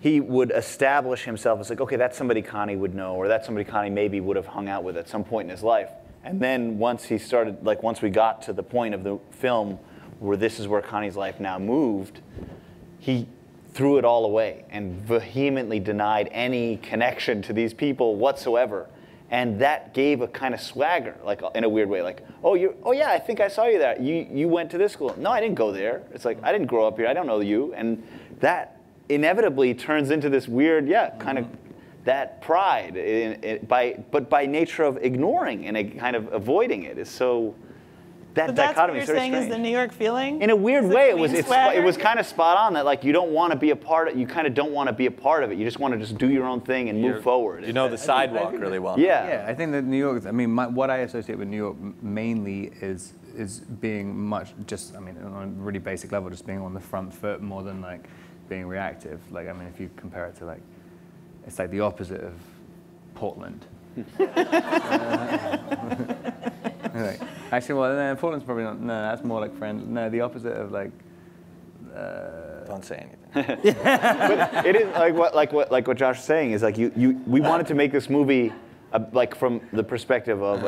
he would establish himself as like, okay, that's somebody Connie would know, or that's somebody Connie maybe would have hung out with at some point in his life. And then once we got to the point of the film where this is where Connie's life now moved, he threw it all away and vehemently denied any connection to these people whatsoever. And that gave a kind of swagger, like in a weird way, like, oh yeah, I think I saw you there. You went to this school. No, I didn't go there. It's like, I didn't grow up here. I don't know you. And that inevitably turns into this weird, kind of that pride, by nature of ignoring and kind of avoiding it is so. But that's what you're saying is the New York feeling? In a weird way, it was kind of spot on, that like you don't want to be a part of it. You kind of don't want to be a part of it. You just want to do your own thing and move forward. You know the sidewalk really well. Yeah, I think that New York. I mean, what I associate with New York mainly is is being much, just, I mean, on a really basic level, just being on the front foot more than like being reactive. Like, I mean, if you compare it to like, it's like the opposite of Portland. Like, actually, well, no, Portland's probably not. No, that's more like friendly. No, the opposite of like. Don't say anything. But it is like what Josh is saying is like we wanted to make this movie like from the perspective of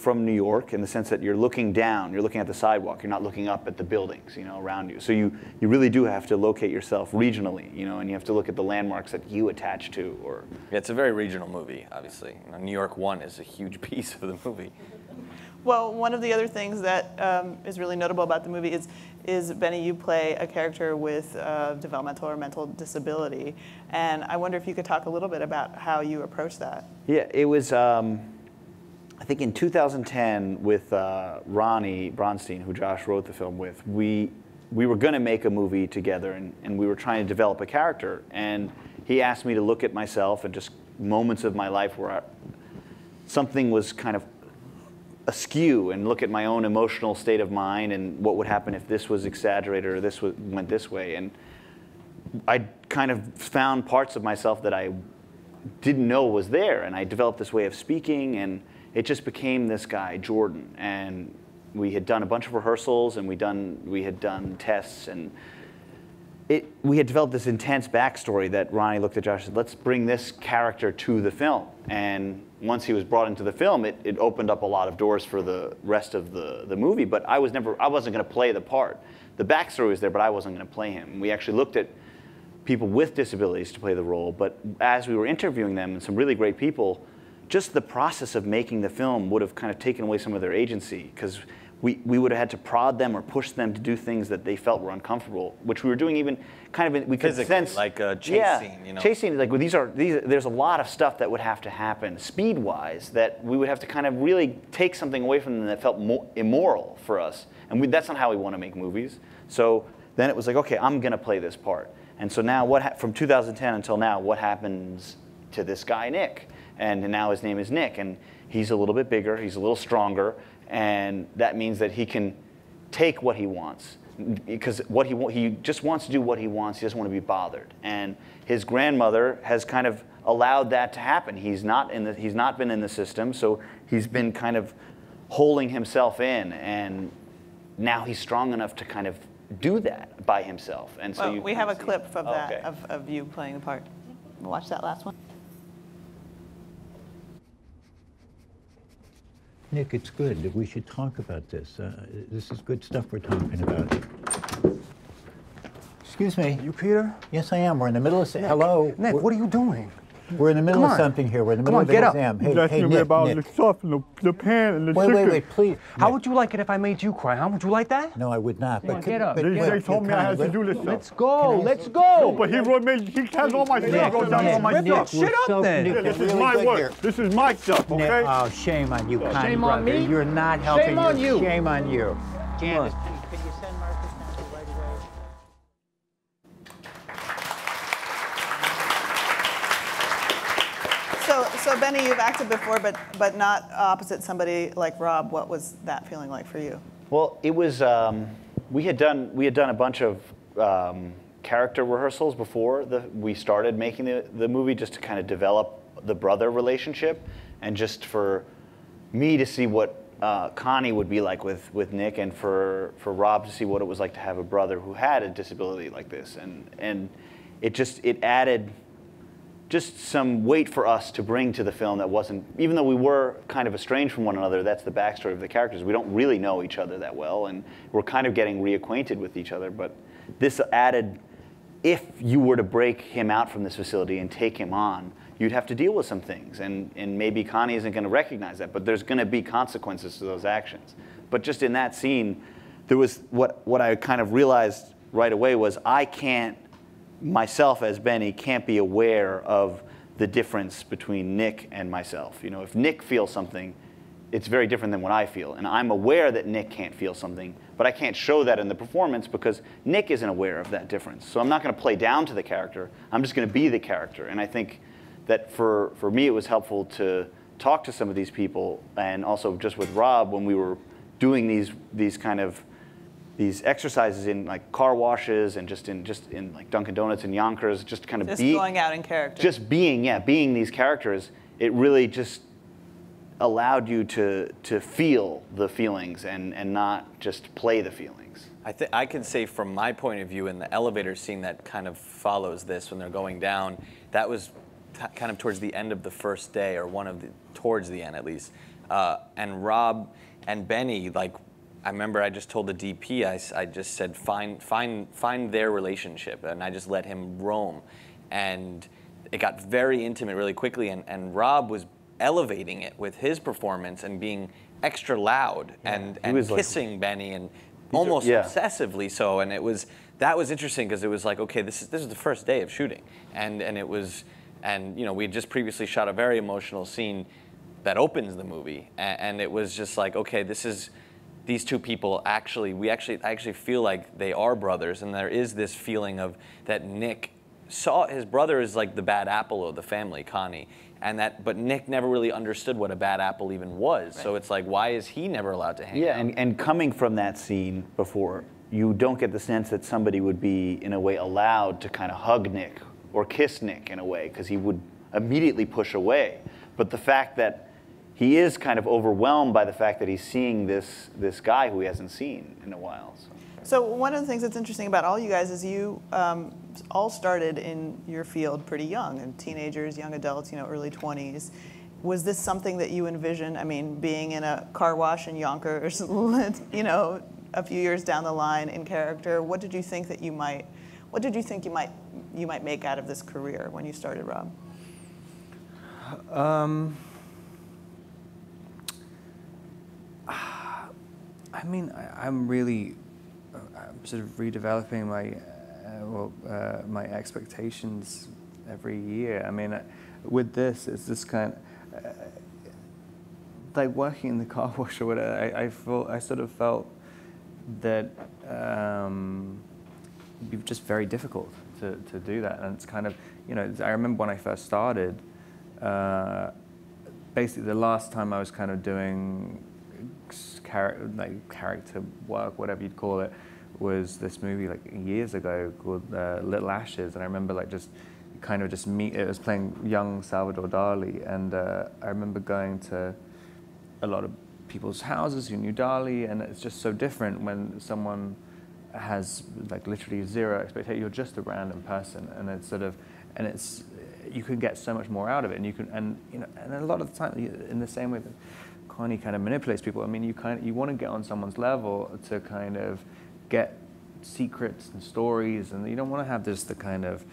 from New York in the sense that you're looking down, you're looking at the sidewalk, you're not looking up at the buildings, you know, around you. So you really do have to locate yourself regionally, you know, and you have to look at the landmarks that you attach to. Or yeah, it's a very regional movie, obviously. You know, New York One is a huge piece of the movie. Well, one of the other things that is really notable about the movie is Benny, you play a character with developmental or mental disability, and I wonder if you could talk a little bit about how you approach that. Yeah, it was, I think in 2010 with Ronnie Bronstein, who Josh wrote the film with, we were gonna make a movie together, and we were trying to develop a character, and he asked me to look at myself and just moments of my life where something was kind of askew and look at my own emotional state of mind and what would happen if this was exaggerated or this went this way. And I kind of found parts of myself that I didn't know was there, and I developed this way of speaking, and it just became this guy, Jordan. And we had done a bunch of rehearsals, and we had done tests, and we had developed this intense backstory that Ronnie looked at Josh and said, let's bring this character to the film. And once he was brought into the film, it opened up a lot of doors for the rest of the movie. But I wasn't going to play the part. The backstory was there, but I wasn't going to play him. We actually looked at people with disabilities to play the role. But as we were interviewing them, and some really great people, just the process of making the film would have kind of taken away some of their agency, because we would have had to prod them or push them to do things that they felt were uncomfortable, which we were doing even kind of, we could sense. Like a chase scene, you know? Chase scene, like well, there's a lot of stuff that would have to happen speed-wise that we would have to kind of really take something away from them that felt immoral for us. And that's not how we want to make movies. So then it was like, okay, I'm going to play this part. And so now, from 2010 until now, what happens to this guy, Nick? And now his name is Nick, and he's a little bit bigger, he's a little stronger, and that means that he can take what he wants, because he just wants to do what he wants. He doesn't want to be bothered. And his grandmother has kind of allowed that to happen. He's not been in the system, so he's been kind of holding himself in, and now he's strong enough to kind of do that by himself. And so we have a clip from that, okay, of you playing the part. Watch that last one. Nick, it's good that we should talk about this. This is good stuff we're talking about. Excuse me. You Peter? Yes, I am. We're in the middle of something. Hello. Nick, what are you doing? We're in the middle of something here. We're in the middle of an exam. Hey, hey, Nick, about Nick. The stuff and the pan and the chicken. Wait, please. How Nick. Would you like it if I made you cry? Huh? Would you like that? No, I would not. But get up. They told me I had to do this stuff. Let's go. Let's go. No, but he wrote me. He has all my stuff. Wrote down all my stuff. Shut up, then. This is my work. This is my stuff. Okay. Oh, shame on you, kind shame brother. On me. You're not helping. Shame on you. Shame on you. Candace, could you send Marcus down right away? So Benny, you've acted before, but not opposite somebody like Rob. What was that feeling like for you? Well, it was we had done a bunch of character rehearsals before we started making the movie, just to kind of develop the brother relationship, and just for me to see what Connie would be like with Nick, and for Rob to see what it was like to have a brother who had a disability like this, and it added just some weight for us to bring to the film that wasn't, even though we were kind of estranged from one another, that's the backstory of the characters. We don't really know each other that well, and we're kind of getting reacquainted with each other, but this added, if you were to break him out from this facility and take him on, you'd have to deal with some things, and maybe Connie isn't gonna recognize that, but there's gonna be consequences to those actions. But just in that scene, there was, what I kind of realized right away was myself as Benny can't be aware of the difference between Nick and myself. You know, if Nick feels something, it's very different than what I feel. And I'm aware that Nick can't feel something, but I can't show that in the performance because Nick isn't aware of that difference. So I'm not going to play down to the character. I'm just going to be the character. And I think that for me, it was helpful to talk to some of these people, and also just with Rob when we were doing these exercises in like car washes and just in like Dunkin' Donuts and Yonkers, just going out in character. Just being, yeah, being these characters, it really just allowed you to feel the feelings and not just play the feelings. I can say from my point of view in the elevator scene that kind of follows this when they're going down, that was kind of towards the end of the first day, or towards the end at least. And Rob and Benny, like, I remember I just told the DP, I just said, find their relationship, and I just let him roam. And it got very intimate really quickly, and Rob was elevating it with his performance and being extra loud, yeah, and kissing like, Benny, and almost obsessively so, and that was interesting, because it was like, okay, this is the first day of shooting, and you know, we had just previously shot a very emotional scene that opens the movie, and it was just like, okay, these two people I actually feel like they are brothers, and there is this feeling of that Nick saw his brother as like the bad apple of the family, Connie, and that, but Nick never really understood what a bad apple even was. Right. So it's like, why is he never allowed to hang out? Yeah, and coming from that scene before, you don't get the sense that somebody would be in a way allowed to kind of hug Nick or kiss Nick in a way, because he would immediately push away. But the fact that he is kind of overwhelmed by the fact that he's seeing this guy who he hasn't seen in a while. So one of the things that's interesting about all you guys is you all started in your field pretty young, and teenagers, young adults, you know, early 20s. Was this something that you envisioned? I mean, being in a car wash in Yonkers, you know, a few years down the line in character. What did you think that you might? What did you think you might make out of this career when you started, Rob? I mean, I'm sort of redeveloping my my expectations every year. I mean, with this, it's this kind of, like working in the car wash or whatever. I sort of felt that it'd be just very difficult to do that, and it's kind of, you know, I remember when I first started. Basically, the last time I was kind of doing character work, whatever you'd call it, was this movie like years ago called Little Ashes, and I remember like it was playing young Salvador Dali, and I remember going to a lot of people's houses who knew Dali, and it's just so different when someone has like literally zero expectation. You're just a random person, and it's sort of, and it's, you can get so much more out of it, and you can, and you know, and a lot of the time in the same way that Connie kind of manipulates people. I mean, you want to get on someone's level to kind of get secrets and stories, and you don't want to have just the kind of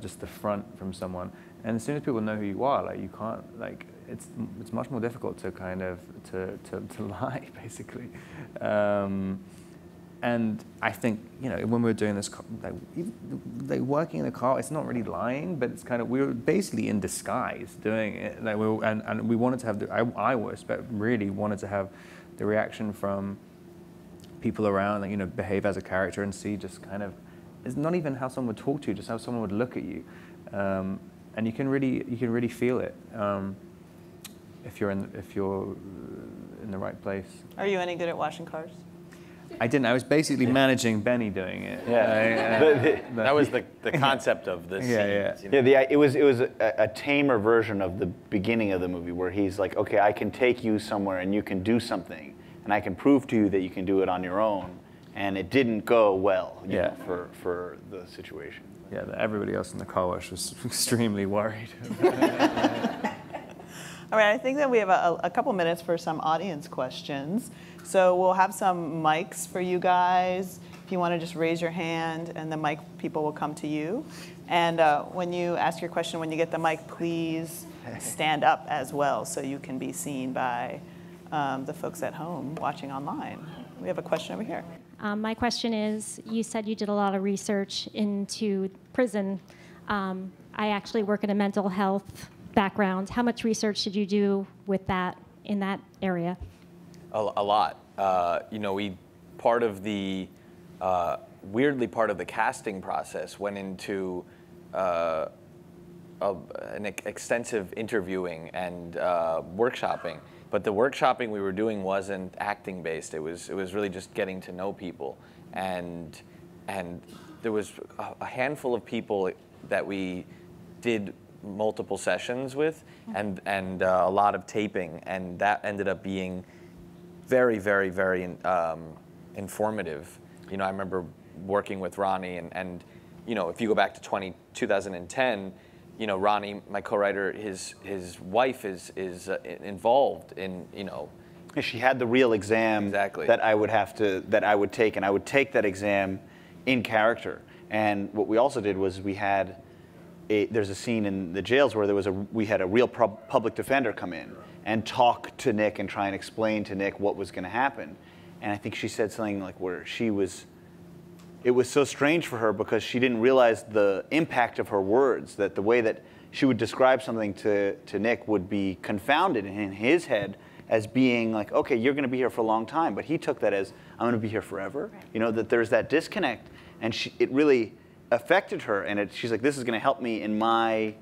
just the front from someone. And as soon as people know who you are, like you can't, like it's much more difficult to kind of to lie basically. And I think, you know, when we were doing this, like working in the car, it's not really lying, but it's kind of, we were basically in disguise doing it. Like we wanted to have, really wanted to have the reaction from people around, like, you know, behave as a character and see just kind of, it's not even how someone would talk to you, just how someone would look at you. And you can really feel it if you're in the right place. Are you any good at washing cars? I didn't. I was basically managing Benny doing it. Yeah, that was the concept of this. Yeah, scene, yeah. You know? Yeah, it was a tamer version of the beginning of the movie, where he's like, okay, I can take you somewhere and you can do something, and I can prove to you that you can do it on your own, and it didn't go well. Yeah, for the situation. Yeah, everybody else in the car wash was extremely worried. All right, I think that we have a couple minutes for some audience questions. So we'll have some mics for you guys. If you want to just raise your hand, and the mic people will come to you. And when you ask your question, when you get the mic, please stand up as well so you can be seen by the folks at home watching online. We have a question over here. My question is, you said you did a lot of research into prison. I actually work in a mental health background. How much research did you do with that in that area? A lot. You know, part of the casting process went into an extensive interviewing and workshopping. But the workshopping we were doing wasn't acting based. It was really just getting to know people, and there was a handful of people that we did multiple sessions with, and a lot of taping, and that ended up being very, very, very informative. You know, I remember working with Ronnie, and you know, if you go back to 2010. You know, Ronnie, my co-writer, his wife is involved in, you know. She had the real exam that I would have to, that I would take, and I would take that exam in character. And what we also did was we had, there's a scene in the jails where there was we had a real public defender come in and talk to Nick and try and explain to Nick what was going to happen. And I think she said something like where she was, it was so strange for her because she didn't realize the impact of her words, that the way that she would describe something to Nick would be confounded in his head as being like, okay, you're going to be here for a long time. But he took that as, I'm going to be here forever. Right. You know, that there's that disconnect. And it really affected her. And she's like, this is going to help me in my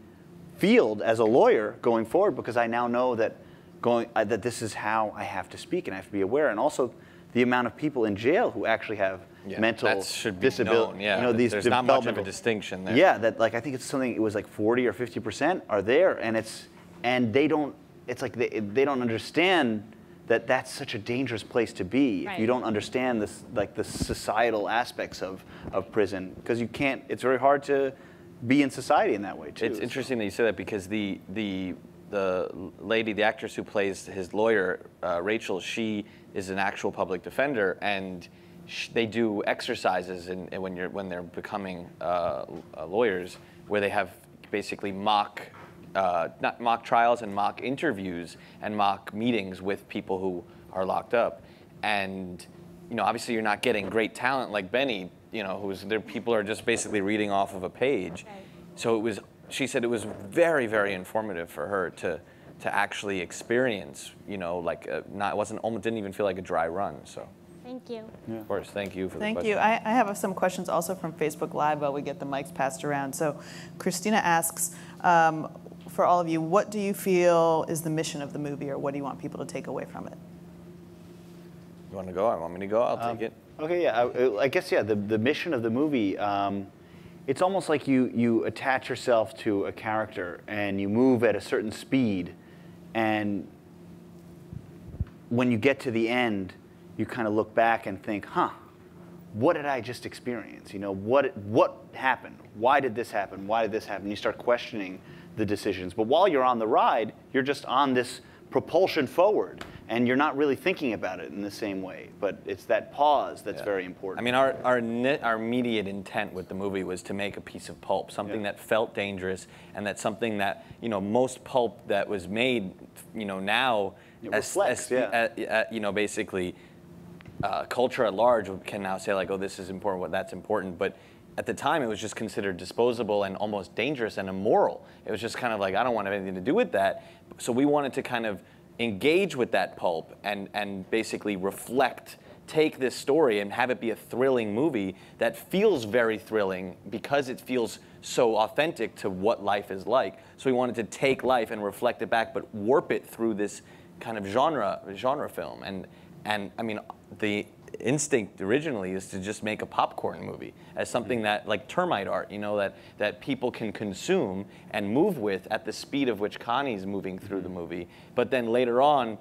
field as a lawyer going forward, because I now know that, that this is how I have to speak and I have to be aware. And also the amount of people in jail who actually have mental disability. Yeah, you know, there's not much of a distinction there. Yeah, that like I think it's something. It was like 40 or 50% are there, and they don't. It's like they don't understand that that's such a dangerous place to be. Right. If you don't understand this, like the societal aspects of prison, because you can't. It's very hard to be in society in that way too. It's interesting that you say that, because the lady, the actress who plays his lawyer, Rachel, she is an actual public defender, and they do exercises when they're becoming lawyers, where they have basically mock trials and mock interviews and mock meetings with people who are locked up. And you know, obviously you're not getting great talent like Benny, you know, people are just basically reading off of a page. Okay. So she said it was very, very informative for her to actually experience, you know, like almost didn't even feel like a dry run, so. Thank you. Yeah. Of course, thank you for the question. Thank you. I have some questions also from Facebook Live while we get the mics passed around. So Christina asks, for all of you, what do you feel is the mission of the movie, or what do you want people to take away from it? You want to go? I want me to go? I'll take it. Okay, yeah. I guess, yeah, the mission of the movie, it's almost like you attach yourself to a character and you move at a certain speed, and when you get to the end, you kind of look back and think, huh, what did I just experience? You know, what happened? Why did this happen? Why did this happen? You start questioning the decisions. But while you're on the ride, you're just on this propulsion forward, and you're not really thinking about it in the same way. But it's that pause that's very important. I mean, our immediate intent with the movie was to make a piece of pulp, something that felt dangerous, and that's something that, you know, most pulp that was made, you know, now, you know, basically, culture at large can now say like, oh, this is important, well, that's important. But at the time, it was just considered disposable and almost dangerous and immoral. It was just kind of like, I don't want to have anything to do with that. So we wanted to kind of engage with that pulp and basically reflect, take this story and have it be a thrilling movie that feels very thrilling because it feels so authentic to what life is like. So we wanted to take life and reflect it back, but warp it through this kind of genre film. And I mean, the instinct originally is to just make a popcorn movie as something that, like termite art, you know, that people can consume and move with at the speed of which Connie's moving through the movie. But then later on,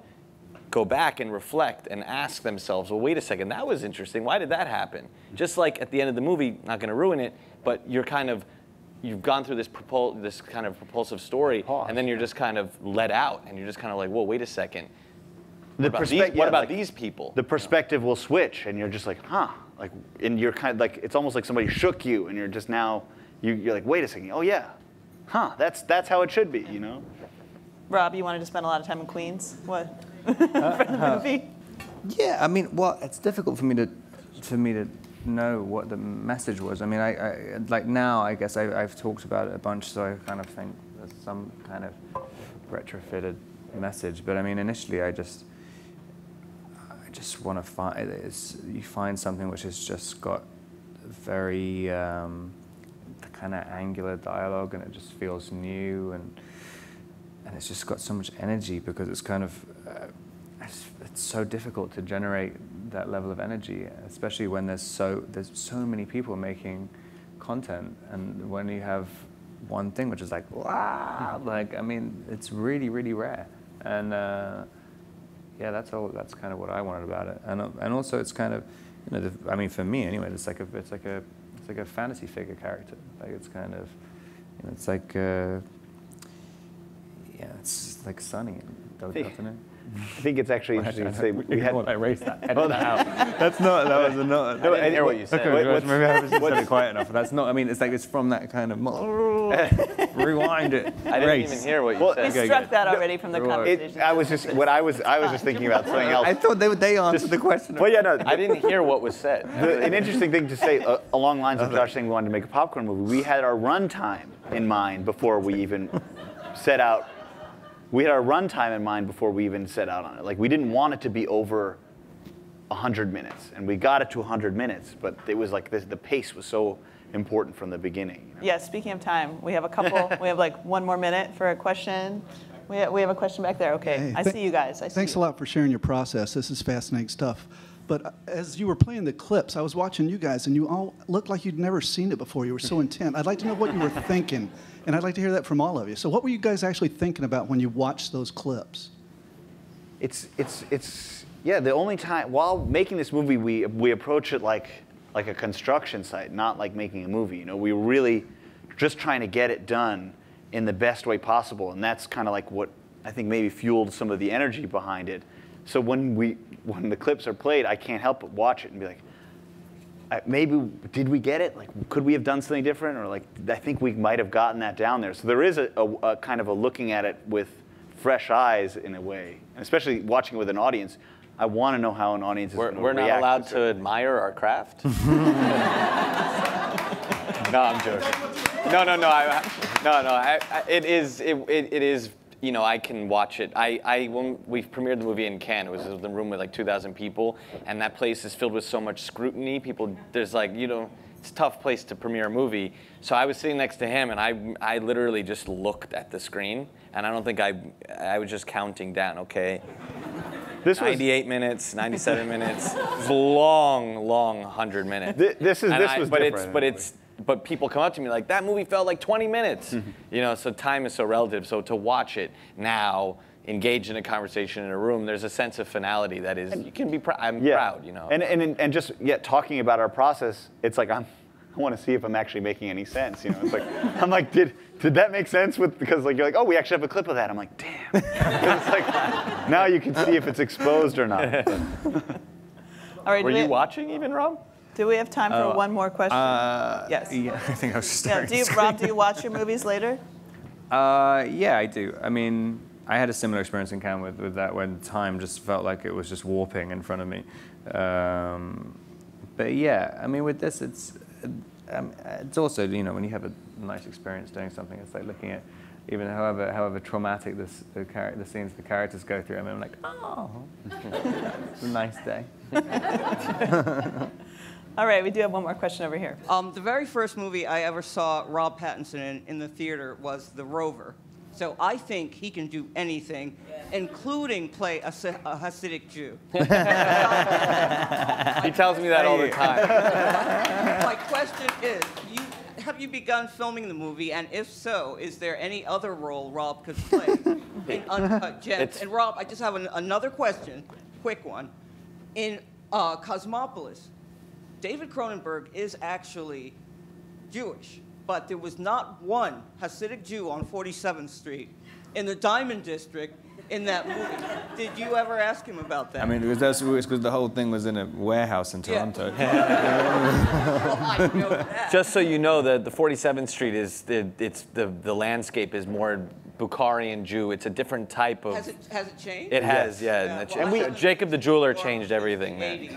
go back and reflect and ask themselves, well, wait a second, that was interesting. Why did that happen? Just like at the end of the movie, not going to ruin it, but you're kind of, you've gone through this kind of propulsive story, and then you're just kind of let out, and you're just kind of like, whoa, wait a second. What about these people? The perspective will switch, and you're just like, huh? Like, and you're kind of like, it's almost like somebody shook you, and you're just now, you're like, wait a second, oh yeah, huh? That's how it should be, you know. Rob, you wanted to spend a lot of time in Queens. What? For the movie? Yeah, I mean, well, it's difficult for me to know what the message was. I mean, I like now, I guess I've talked about it a bunch, so I kind of think there's some kind of retrofitted message. But I mean, initially, I just want to find, you find something which has just got very kind of angular dialogue, and it just feels new, and it's just got so much energy, because it's kind of it's so difficult to generate that level of energy, especially when there's so many people making content, and when you have one thing which is like, wow, like, I mean, it's really, really rare. And yeah, that's kind of what I wanted about it. And also it's kind of, you know, I mean, for me anyway, it's like a fantasy figure character. Like, it's kind of, you know, it's like, yeah, it's like sunny and delicate, isn't it? I think it's actually interesting to say we had. I erased that. I don't know how. That's not. That was not. No, I didn't hear what you said. Okay, maybe I haven't said it quiet enough. That's not. I mean, it's like it's from that kind of. Rewind it. I didn't even hear what you said. You struck that already from the conversation. I was just thinking about something else. I thought they answered the question. Well, yeah, no. I didn't hear what was said. An interesting thing to say along lines of Josh saying we wanted to make a popcorn movie. We had our runtime in mind before we even set out. We had our runtime in mind before we even set out on it. Like, we didn't want it to be over 100 minutes, and we got it to 100 minutes, but it was like this, the pace was so important from the beginning. You know? Yeah, speaking of time, we have a couple, we have like one more minute for a question. We have a question back there, okay. Hey, I see you guys, I see Thanks you. A lot for sharing your process. This is fascinating stuff. But as you were playing the clips, I was watching you guys, and you all looked like you'd never seen it before. You were so intent. I'd like to know what you were thinking, and I'd like to hear that from all of you. So what were you guys actually thinking about when you watched those clips? Yeah, the only time, while making this movie, we approach it like a construction site, not like making a movie. You know, we were really just trying to get it done in the best way possible, and that's kind of like what I think maybe fueled some of the energy behind it. So when the clips are played, I can't help but watch it and be like, maybe did we get it? Like, could we have done something different? Or like, I think we might have gotten that down there. So there is a kind of a looking at it with fresh eyes in a way, and especially watching it with an audience. I want to know how an audience is going to react. We're not allowed to admire our craft. No, I'm joking. It is. You know, I can watch it. When we premiered the movie in Cannes, it was in the room with like 2,000 people, and that place is filled with so much scrutiny. People, there's like, you know, it's a tough place to premiere a movie. So I was sitting next to him, and I literally just looked at the screen, and I don't think I was just counting down, okay? This was 98 minutes, 97 minutes. It's long 100 minutes. But people come up to me like, that movie felt like 20 minutes. Mm-hmm. You know, so time is so relative. So to watch it now, engaged in a conversation in a room, there's a sense of finality that is, you can be proud. I'm proud, you know. And just yet talking about our process, it's like I want to see if I'm actually making any sense. You know, it's like I'm like, did that make sense? Because like you're like, oh, we actually have a clip of that. I'm like, damn. It's like now you can see if it's exposed or not. All right, were you watching even, Rob? Do we have time for one more question? Yes. Yeah, I think I was just staring. Yeah, Rob, do you watch your movies later? Yeah, I do. I mean, I had a similar experience in Cannes with that, when time just felt like it was just warping in front of me. But yeah, I mean, with this, it's also, you know, when you have a nice experience doing something, it's like looking at, even however traumatic the scenes the characters go through. I mean, I'm like, oh, it's a nice day. All right, we do have one more question over here. The very first movie I ever saw Rob Pattinson in the theater was The Rover. So I think he can do anything, including play a Hasidic Jew. He tells me that all the time. My question is, have you begun filming the movie? And if so, is there any other role Rob could play in Uncut Gems? And Rob, I just have another question, quick one. In Cosmopolis, David Cronenberg is actually Jewish, but there was not one Hasidic Jew on 47th Street in the Diamond District in that movie. Did you ever ask him about that? I mean, that's because the whole thing was in a warehouse in Toronto. Yeah. Well, I know that. Just so you know, the 47th Street is the landscape is more Bukharian Jew. It's a different type of. Has it changed? It has, yeah. Well, Jacob the Jeweler changed everything, man.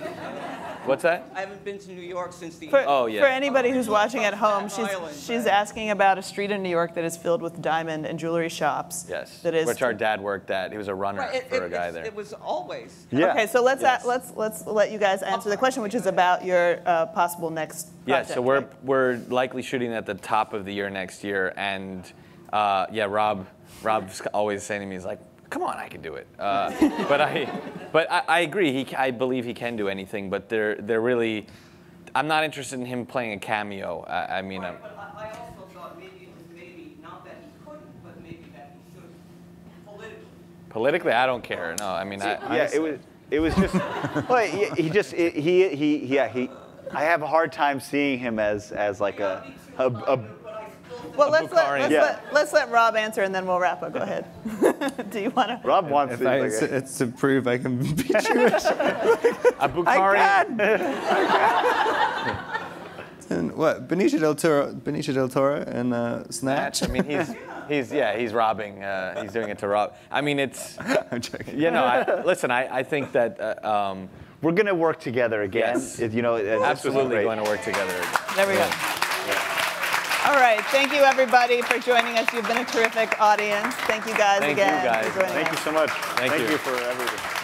What's that? I haven't been to New York since the... For anybody who's watching at home, she's asking about a street in New York that is filled with diamond and jewelry shops. Yes, that is, which our dad worked at. He was a runner for a guy there. It was always. Yeah. Okay, so let's let you guys answer the question, which is about your possible next project. Yeah, so we're likely shooting at the top of the year next year. And yeah, Rob's always saying to me, he's like, come on, I can do it. But I agree. I believe he can do anything. But they're really, I'm not interested in him playing a cameo. I mean, right, but I also thought maybe it was not that he couldn't, but maybe that he should. Politically. Politically, I don't care. No, I mean, it was just. Well, I have a hard time seeing him as like Well, let's let Rob answer, and then we'll wrap up. Go ahead. Do you want to? Rob wants to. It's to prove I can be Jewish. A Bukharian. And what? Benicio del Toro, and Snatch. I mean, he's robbing. He's doing it to rob. I mean, it's. I'm joking. You know, listen, I think that we're going to work together again. Yes. You know, absolutely going to work together again. There we go. All right, thank you everybody for joining us. You've been a terrific audience. Thank you guys again. Thank you guys. Thank you so much. Thank you for everything.